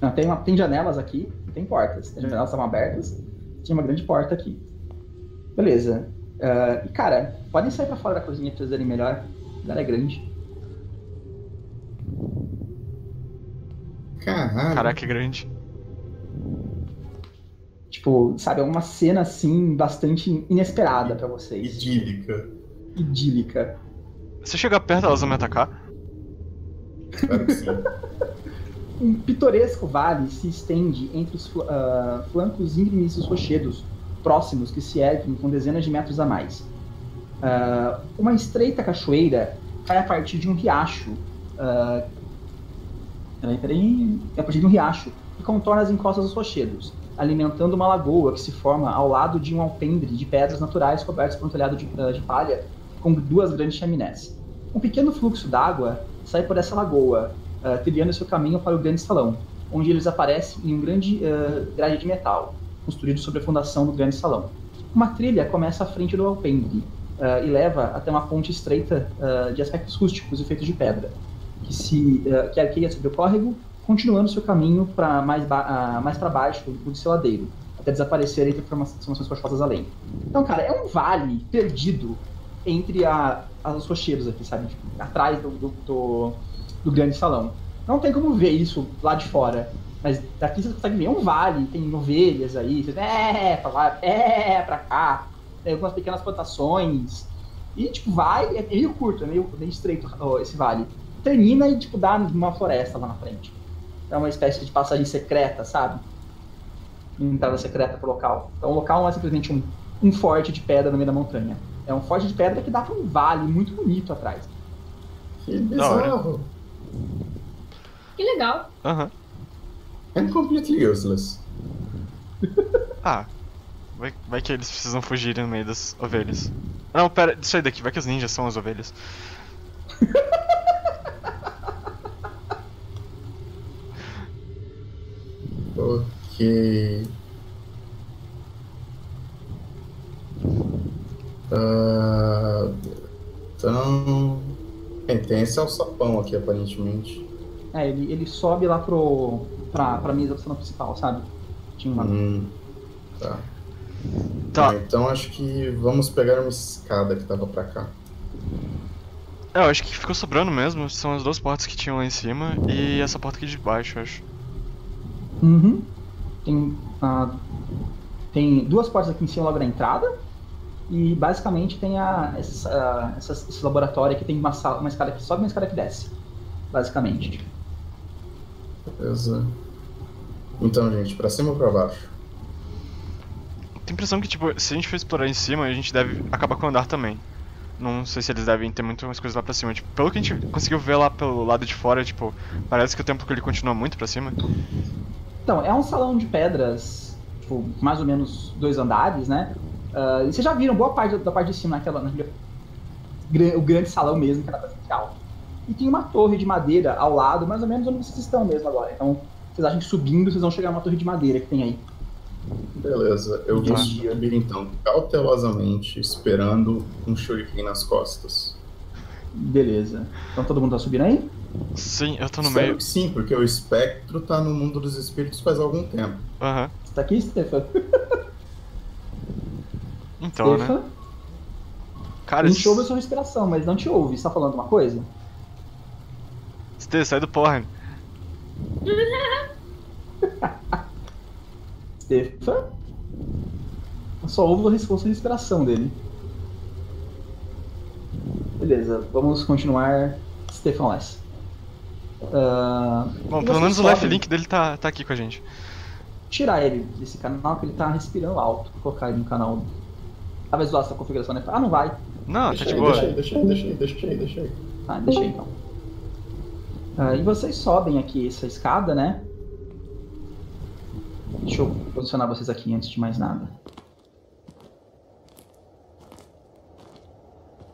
Não, tem janelas aqui, tem portas. As janelas estavam abertas, tinha uma grande porta aqui. Beleza. E cara, podem sair pra fora da cozinha pra vocês verem melhor. Ela é grande. Caralho. Caraca, que grande. Tipo, sabe, é uma cena assim, bastante inesperada pra vocês. Idílica. Idílica. Se eu chegar perto, elas vão me atacar? Claro que sim. Um pitoresco vale se estende entre os flancos íngremes dos rochedos próximos que se erguem com dezenas de metros a mais. Uma estreita cachoeira cai a partir de um riacho. A partir de um riacho que contorna as encostas dos rochedos, alimentando uma lagoa que se forma ao lado de um alpendre de pedras naturais cobertos por um telhado de palha com duas grandes chaminés. Um pequeno fluxo d'água sai por essa lagoa, trilhando seu caminho para o grande salão, onde eles aparecem em um grande grade de metal, construído sobre a fundação do grande salão. Uma trilha começa à frente do alpendre e leva até uma ponte estreita de aspectos rústicos e feitos de pedra, que arqueia sobre o córrego, continuando seu caminho para mais para baixo do seu ladeiro, até desaparecer entre formações rochosas além. Então, cara, é um vale perdido entre as rocheiras aqui, sabe? Tipo, atrás do grande salão. Não tem como ver isso lá de fora, mas daqui você consegue ver um vale, tem ovelhas aí, você pra lá, pra cá, tem algumas pequenas plantações, e tipo, vai, é meio curto, é meio estreito esse vale. Termina e tipo, dá uma floresta lá na frente. É uma espécie de passagem secreta, sabe? Entrada secreta pro local. Então o local não é simplesmente um forte de pedra no meio da montanha. É um forte de pedra que dá pra um vale muito bonito atrás. Que bizarro! Que legal! Aham. É completamente useless. Vai que eles precisam fugir no meio das ovelhas. Não, pera, sai daqui, vai que os ninjas são as ovelhas. Ok. Então... Tem esse alçapão aqui, aparentemente. Ele sobe lá pra mesa do salão principal, sabe? Tinha uma... Tá. Então acho que vamos pegar uma escada que tava pra cá. Eu acho que ficou sobrando mesmo. São as duas portas que tinham lá em cima e essa porta aqui de baixo, eu acho. Tem duas portas aqui em cima logo na entrada. E basicamente tem esse laboratório que tem uma escada que sobe e uma escada que desce, basicamente. Beleza. Então, gente, pra cima ou pra baixo? Tenho a impressão que, tipo, se a gente for explorar em cima, a gente deve acabar com o andar também. Não sei se eles devem ter muitas coisas lá pra cima. Tipo, pelo que a gente conseguiu ver lá pelo lado de fora, tipo, parece que o templo que ele continua muito pra cima. Então, é um salão de pedras, tipo, mais ou menos 2 andares, né? E vocês já viram boa parte da parte de cima, o grande salão mesmo, que era bastante alto. E tem uma torre de madeira ao lado, mais ou menos onde vocês estão mesmo agora. Então, vocês acham que subindo, vocês vão chegar numa torre de madeira que tem aí. Beleza, eu vou subir então, cautelosamente, esperando um shuriken nas costas. Beleza. Então todo mundo tá subindo aí? Sim, eu tô no meio. Sim, porque o Spectro tá no mundo dos espíritos faz algum tempo. Aham. Você tá aqui, Stephan? Então, Stephan, né? Cara, não te ouve a sua respiração, mas não te ouve. Você tá falando alguma coisa? Stephan, sai do porra. Stephan? Eu só ouvo a respiração dele. Beleza, vamos continuar. Stephan Less. Bom, pelo menos o life link dele tá aqui com a gente. Tirar ele desse canal, que ele tá respirando alto. Vou colocar ele no canal. Talvez lá essa configuração, né? Ah, não vai. Não, deixa tá de boa. Deixa aí. Ah, deixa aí então. E vocês sobem aqui essa escada, né? Deixa eu posicionar vocês aqui antes de mais nada.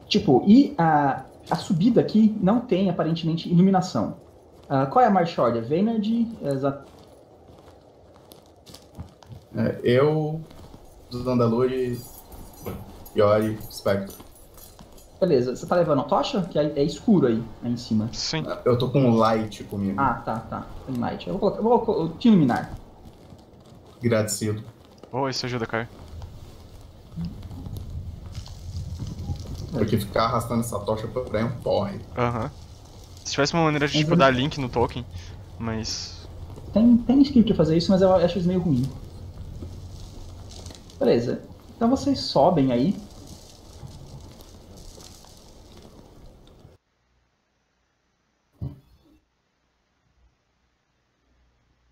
Tipo, e a subida aqui não tem aparentemente iluminação. Qual é a marcha ordem? Vaynard? Eu, Zandalura, Yori, Spectro. Beleza, você tá levando a tocha? Que é escuro aí em cima. Sim. Eu tô com um light comigo. Ah, tá. Tem light. Eu vou te iluminar. Agradecido. Oh, isso ajuda, Caio. Porque ficar arrastando essa tocha pra praia é um porre. Aham. Se tivesse uma maneira de tipo, dar link no token, mas... Tem script pra fazer isso, mas eu acho isso meio ruim. Beleza. Então vocês sobem aí.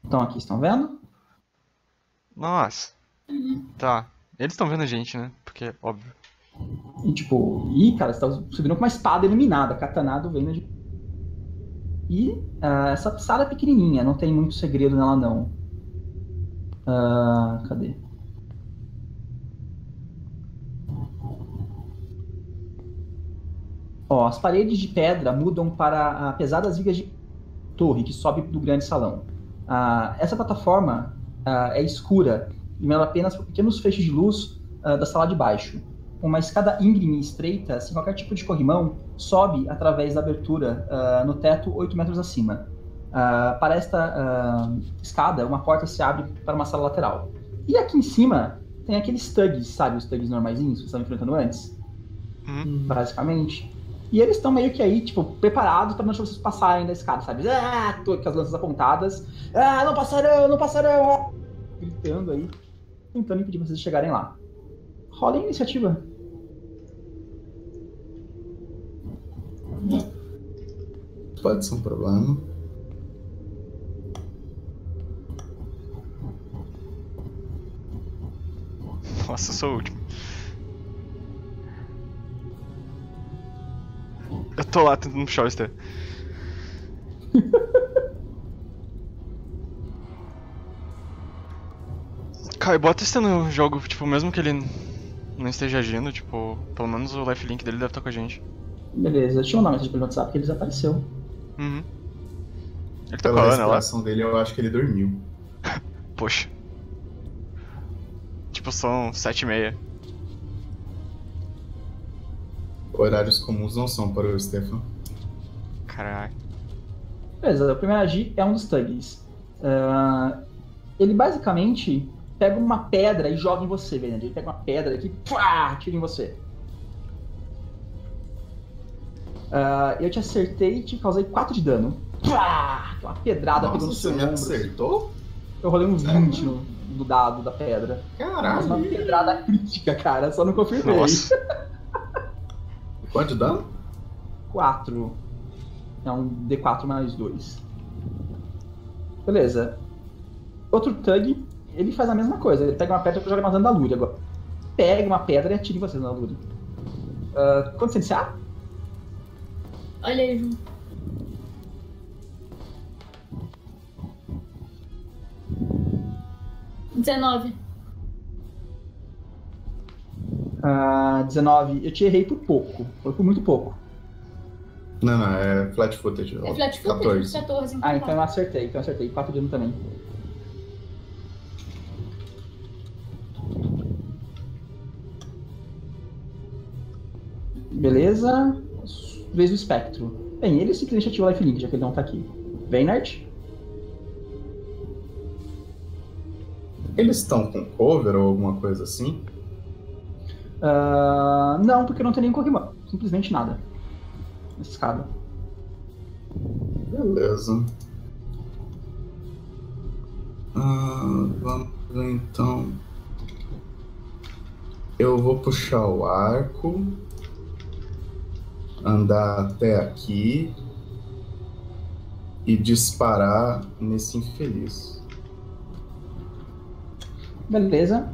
Então aqui, estão vendo? Nossa, tá. Eles estão vendo a gente, né? Porque, óbvio. E tipo, cara, você tá subindo com uma espada iluminada, katanado vendo de... E essa sala é pequenininha, não tem muito segredo nela, não. Cadê? Ó, as paredes de pedra mudam para pesadas vigas de torre que sobe do grande salão. Essa plataforma... é escura, iluminada apenas por pequenos feixes de luz da sala de baixo. Uma escada íngreme e estreita, sem qualquer tipo de corrimão, sobe através da abertura no teto 8 metros acima. Para esta escada, uma porta se abre para uma sala lateral. E aqui em cima tem aqueles thugs, sabe? Os thugs normaisinhos que vocês estavam enfrentando antes, basicamente. E eles estão meio que aí, tipo, preparados para não deixar vocês passarem da escada, sabe? Tô com as lanças apontadas. Não passarão! Gritando aí, tentando impedir vocês de chegarem lá. Rola a iniciativa. Pode ser um problema. Nossa, eu sou o último. Eu tô lá tentando puxar o Esther. Cara, bota isso no jogo, tipo, mesmo que ele não esteja agindo, tipo, pelo menos o lifelink dele deve estar com a gente. Beleza, deixa eu mandar uma mensagem pelo WhatsApp que ele desapareceu. Ele tá com a Ana lá. A respiração dele, eu acho que ele dormiu. Poxa. Tipo, são 7:30. Horários comuns não são para o Stephan. Caralho. Beleza, o primeiro a agir é um dos thugs. Ele basicamente pega uma pedra e joga em você, velho. Ele pega uma pedra aqui e tira em você. Eu te acertei e te causei 4 de dano. Uma pedrada. Nossa, pegou no seu ombro. Você me acertou? Eu rolei um 20 no do dado da pedra. Caralho! Uma pedrada crítica, cara, só não confirmei. Nossa. Quanto dano? 4. É um D4 mais 2. Beleza. Outro Thug, ele faz a mesma coisa. Ele pega uma pedra e joga uma Zandalura agora. Pega uma pedra e atira em você, Zandalura. Quanto você disse? Olha aí, Ju. Dezenove. Eu te errei por pouco. Foi por muito pouco. Não, não, é flat footage. É flat footage, 14. 14 então então eu acertei, 4 de dano também. Beleza. Vez do espectro. Bem, ele simplesmente ativou o Life Link, já que ele não tá aqui. Vaynard? Eles estão com cover ou alguma coisa assim? Não, porque não tem nenhum Pokémon. Simplesmente nada. Escada. Beleza. Vamos ver então. Eu vou puxar o arco. Andar até aqui. E disparar nesse infeliz. Beleza.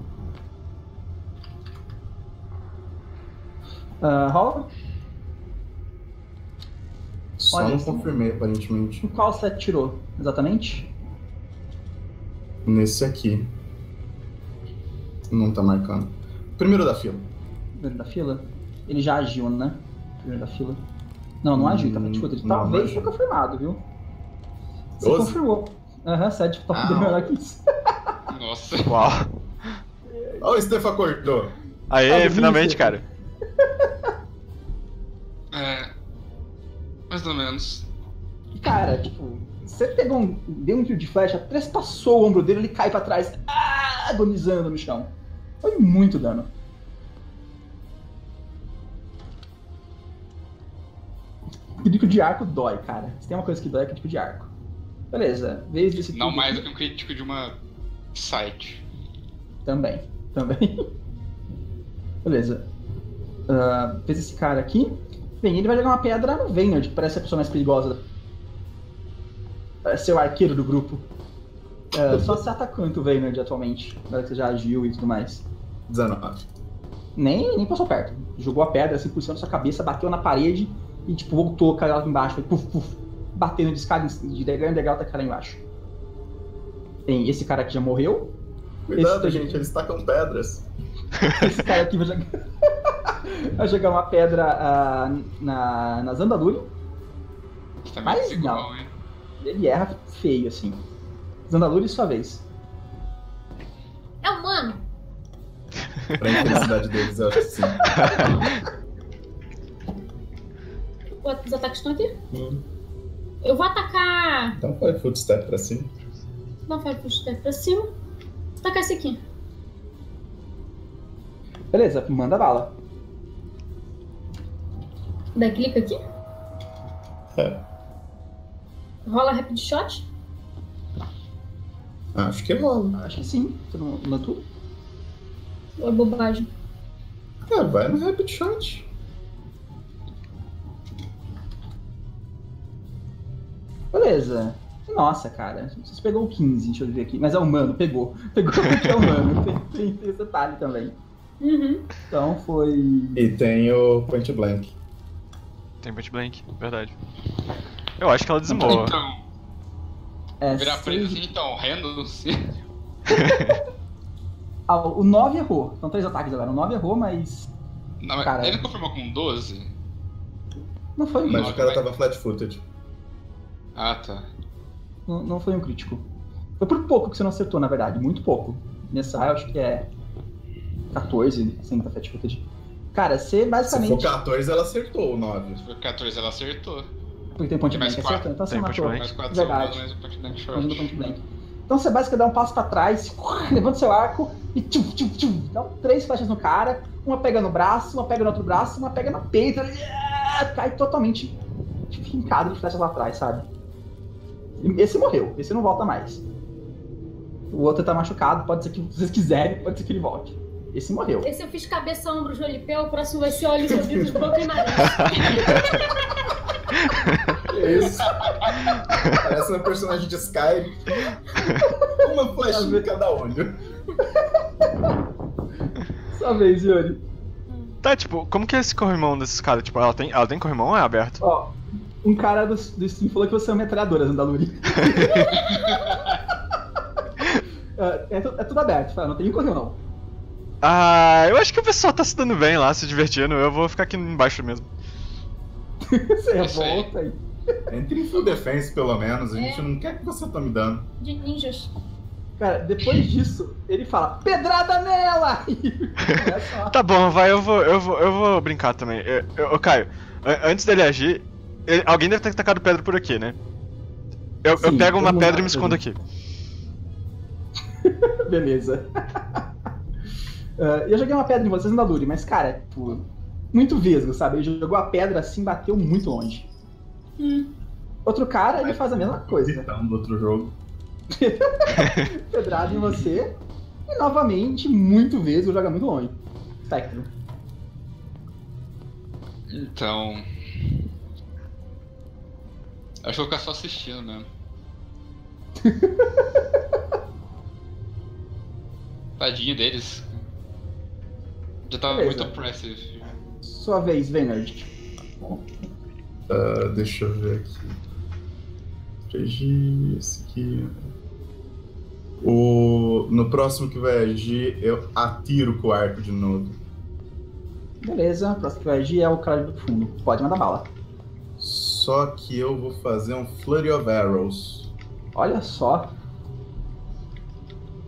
Rola. Só olha, não confirmei, aparentemente. Qual você atirou, exatamente? Nesse aqui. Não tá marcando. Primeiro da fila. Primeiro da fila? Ele já agiu, né? Primeiro da fila. Não, não agiu, tá ele não, talvez foi confirmado, viu? 12? Você confirmou. Aham, 7 top deu melhor que isso. Nossa. Uau. Olha o Stephan cortou. Aê, finalmente, isso, cara. Mais ou menos. Cara, tipo, você pegou deu um tiro de flecha, trespassou o ombro dele, ele cai pra trás, agonizando no chão. Foi muito dano. Crítico de arco dói, cara. Se tem uma coisa que dói, é crítico de arco. Beleza, vez desse tipo. Não mais do que um crítico de uma site. Também. Beleza. Fez esse cara aqui. Bem, ele vai jogar uma pedra no Vaynard, que parece a pessoa mais perigosa. Parece ser o arqueiro do grupo. Só se atacando o Vaynard atualmente, agora que você já agiu e tudo mais. 19. Nem passou perto. Jogou a pedra, assim, por cima da sua cabeça, bateu na parede e, tipo, voltou, caiu lá embaixo. Foi puf, batendo de escada, de degrau em degrau, tá caindo lá embaixo. Tem esse cara aqui já morreu. Cuidado, gente, eles tacam pedras. Esse cara aqui vai jogar... Vai jogar uma pedra na Zandalura. Tá mais igual, hein? Ele erra feio, assim. Zandalura, sua vez. É humano! Pra intensidade deles, eu acho que sim. Os ataques estão aqui? Eu vou atacar... Então faz footstep pra cima. Vou atacar esse aqui. Beleza, manda bala. Dá clique aqui? É. Rola rapid shot? Acho que rola. Acho que sim. Você não matou? Ou é bobagem? É, vai no rapid shot. Beleza. Nossa, cara. Você pegou o 15, deixa eu ver aqui. Mas é humano, pegou. Pegou porque é humano. Tem esse detalhe também. Uhum. Então foi... E tem o point blank. Tem point blank, verdade. Eu acho que ela desmorou. Então, virar preso assim, então, rendo, o 9 errou. São 3 ataques agora. O 9 errou, mas... Não, cara, ele confirmou com 12? Não foi um crítico. Mas o cara tava flat-footed. Ah, tá. Não foi um crítico. Foi por pouco que você não acertou, na verdade. Muito pouco. Nessa eu acho que é... 14, sem tá flat-footed. Cara, você basicamente... Se for 14, ela acertou o 9. Se for 14, ela acertou. Porque tem point blank, acertou? Então você matou. Mais 4, verdade. Mais point blank. Então você basicamente dá um passo pra trás, levanta seu arco e dá 3 flechas no cara. Uma pega no braço, uma pega no outro braço, uma pega na peita. Cai totalmente fincado de flechas lá atrás, sabe? Esse morreu, esse não volta mais. O outro tá machucado, pode ser que vocês quiserem, pode ser que ele volte. Esse morreu. Esse eu fiz cabeça, ombro, joelho e pé, o próximo vai ser olhos, ouvidos, boca e nariz. Isso. Parece um personagem de Skyrim. Uma flechinha em cada olho. Só vez, Yori. Tá, tipo, como que é esse corrimão desses caras? Tipo, ela tem corrimão ou é aberto? Ó, um cara do Steam falou que você é uma metralhadora, Zandalura. É tudo aberto, fala, não tem corrimão não. Ah, eu acho que o pessoal tá se dando bem lá, se divertindo. Eu vou ficar aqui embaixo mesmo. Você volta aí. Entre em full defense, pelo menos. A gente não quer que você tá me dando. De ninjas. Cara, depois disso, ele fala, pedrada nela! Tá bom, vai, eu vou brincar também. Caio, antes dele agir, alguém deve ter tacado pedra por aqui, né? Eu pego uma pedra e me escondo aqui. Beleza. Eu joguei uma pedra em vocês, não dá dure, mas, cara, tipo, muito vesgo, sabe? Ele jogou a pedra assim, bateu muito longe. Outro cara, ele faz a mesma coisa. Do outro jogo. Pedrada em você. E, novamente, muito vesgo, joga muito longe. Spectro. Então... acho que vou ficar só assistindo mesmo. Tadinho deles. Já tava muito oppressive. Sua vez, Vaynard. Deixa eu ver aqui. 3G, esse aqui. No próximo que vai agir, eu atiro com o arco de novo. Beleza, o próximo que vai agir é o cara do fundo. Pode mandar bala. Só que eu vou fazer um Flurry of Arrows. Olha só.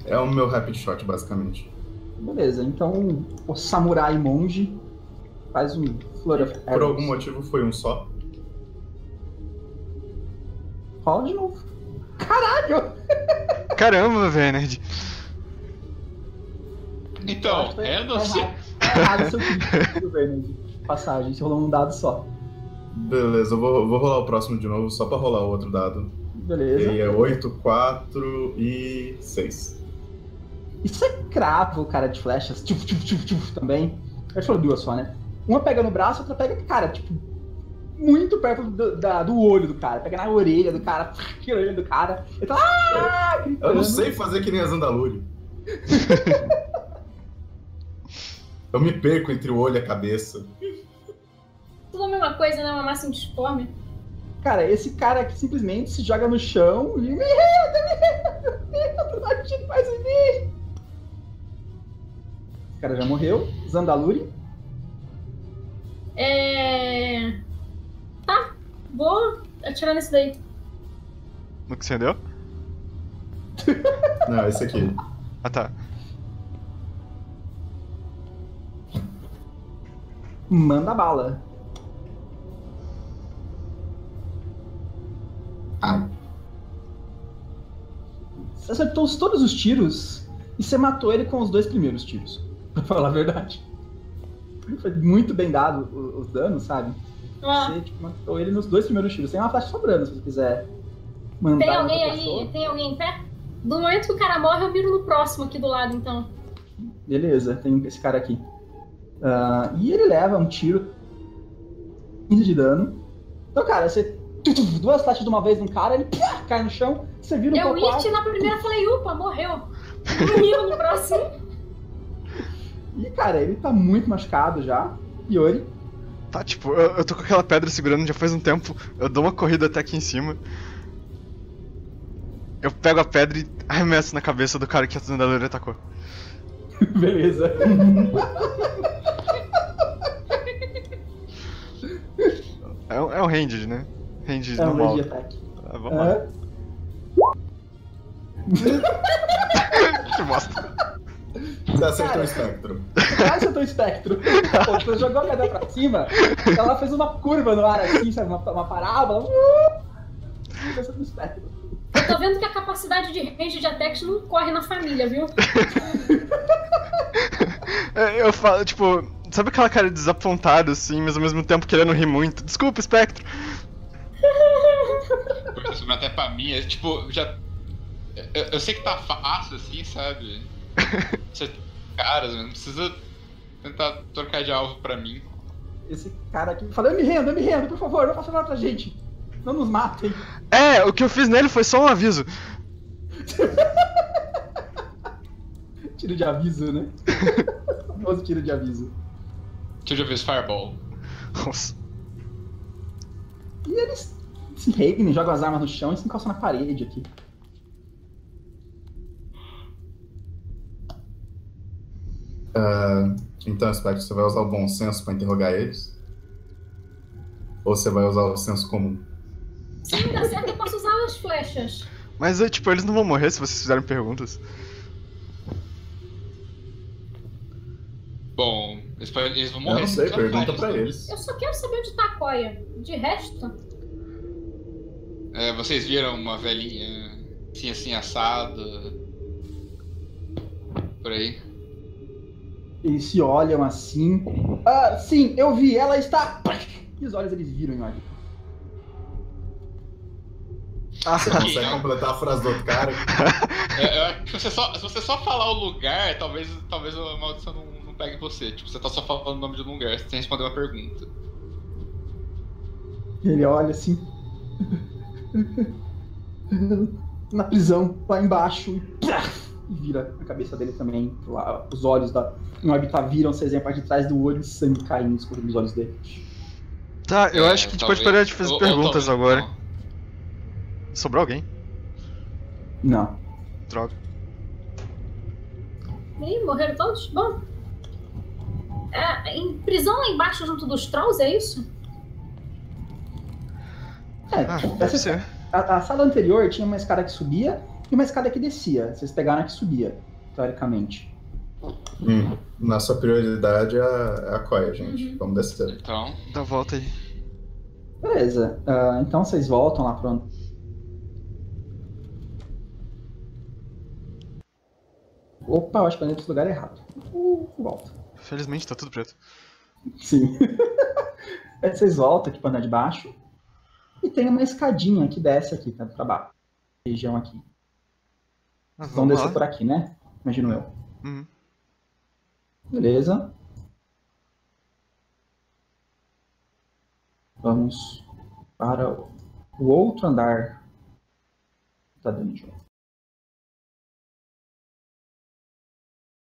É o meu Rapid Shot, basicamente. Beleza, então o samurai monge faz um Flurry of Arrows. Por algum motivo foi um só. Rola de novo. Caralho! Caramba, Vener. Então, é doce. Errado seu filho, Vener. Passagem, você rolou um dado só. Beleza, eu vou rolar o próximo de novo, só pra rolar o outro dado. Beleza. E é 8, 4 e 6. Isso é cravo, cara, de flechas. Tchuf, tchuf, tchuf, tchuf, também. Acho que foram duas só, né? Uma pega no braço, outra pega, cara, tipo, muito perto do olho do cara. Pega na orelha do cara, tira a orelha do cara. Ele tá lá, gritando. Eu não sei fazer que nem a Zandalura. Eu me perco entre o olho e a cabeça. Tudo a mesma coisa, né? Uma massa indisforme. Cara, esse cara aqui simplesmente se joga no chão e... me renda, não atira mais em mim. O cara já morreu. Zandaluri. Tá, vou atirar nesse daí. No que você entendeu? Não, esse aqui. Ah, tá. Manda bala. Ai. Você acertou todos os tiros e você matou ele com os dois primeiros tiros. Pra falar a verdade. Foi muito bem dado os danos, sabe? Você tipo, matou ele nos dois primeiros tiros. Tem uma flecha sobrando, se você quiser mandar. Tem alguém aí? Tem alguém em pé? Do momento que o cara morre, eu viro no próximo aqui do lado, então. Beleza, tem esse cara aqui. E ele leva um tiro 15 de dano. Então, cara, você... duas flechas de uma vez num cara, ele cai no chão, você vira um pouco. Eu hit na primeira e falei, upa, morreu. Morreu no próximo. E cara, ele tá muito machucado já. Yori. Tá, tipo, eu tô com aquela pedra segurando já faz um tempo, eu dou uma corrida até aqui em cima. Eu pego a pedra e arremesso na cabeça do cara que a Zandalura atacou. Beleza. É um ranged, né? Ranged normal. Range attack. Ah, vamos lá. Que bosta. Você acertou o espectro. Você acertou o espectro. Você jogou a pedra pra cima, ela fez uma curva no ar assim, sabe? Uma parábola. Você acertou o espectro. Eu tô vendo que a capacidade de range de attacks não corre na família, viu? Eu falo, tipo, sabe aquela cara desapontada assim, mas ao mesmo tempo querendo rir muito? Desculpa, espectro. Até pra mim, é tipo, já. Eu sei que tá fácil assim, sabe? Você tem caras, não precisa tentar trocar de alvo pra mim. Esse cara aqui falou, eu me rendo, por favor, não faça nada pra gente. Não nos matem. É, o que eu fiz nele foi só um aviso. Tiro de aviso, né? O famoso tiro de aviso. Tiro de aviso, fireball. Nossa. E eles se regnem, jogam as armas no chão e se encostam na parede aqui. Então, Spectro, você vai usar o bom senso pra interrogar eles? Ou você vai usar o senso comum? Sim, dá certo, eu posso usar as flechas. Mas, tipo, eles não vão morrer se vocês fizerem perguntas. Bom, eles vão morrer. Eu não sei, pergunta pra eles. Eu só quero saber onde tá a Koya. De resto... É, vocês viram uma velhinha assim assada... Por aí. Eles se olham assim... Ah, sim, eu vi, ela está... E os olhos eles viram, olha. Você consegue completar a frase do outro cara? Eu acho que se você só falar o lugar, talvez a maldição não pegue você. Tipo, você tá só falando o nome de um lugar, sem responder uma pergunta. Ele olha assim... Na prisão, lá embaixo, e vira a cabeça dele também. Lá, os olhos da Inórbita viram-se a parte de trás do olho e sangue caindo dos olhos dele. Tá, eu acho que a gente pode parar de fazer perguntas agora. Não. Sobrou alguém? Não. Droga. Ih, morreram todos? Bom. É, em prisão lá embaixo junto dos trolls, é isso? É, deve ser. A sala anterior tinha uma escada que subia e uma escada que descia. Vocês pegaram a que subia, teoricamente. Nossa prioridade é a Koya, gente. Vamos descer. Então, dá volta aí. Beleza. Então vocês voltam lá pro... Opa, eu acho que eu entrei pro lugar errado. Volta. Felizmente tá tudo preto. Sim. Aí vocês voltam aqui pra andar de baixo. E tem uma escadinha que desce aqui, tá? Pra baixo. Região aqui. Vocês vão descer por aqui, né? Imagino eu. Beleza. Vamos para o outro andar da dungeon.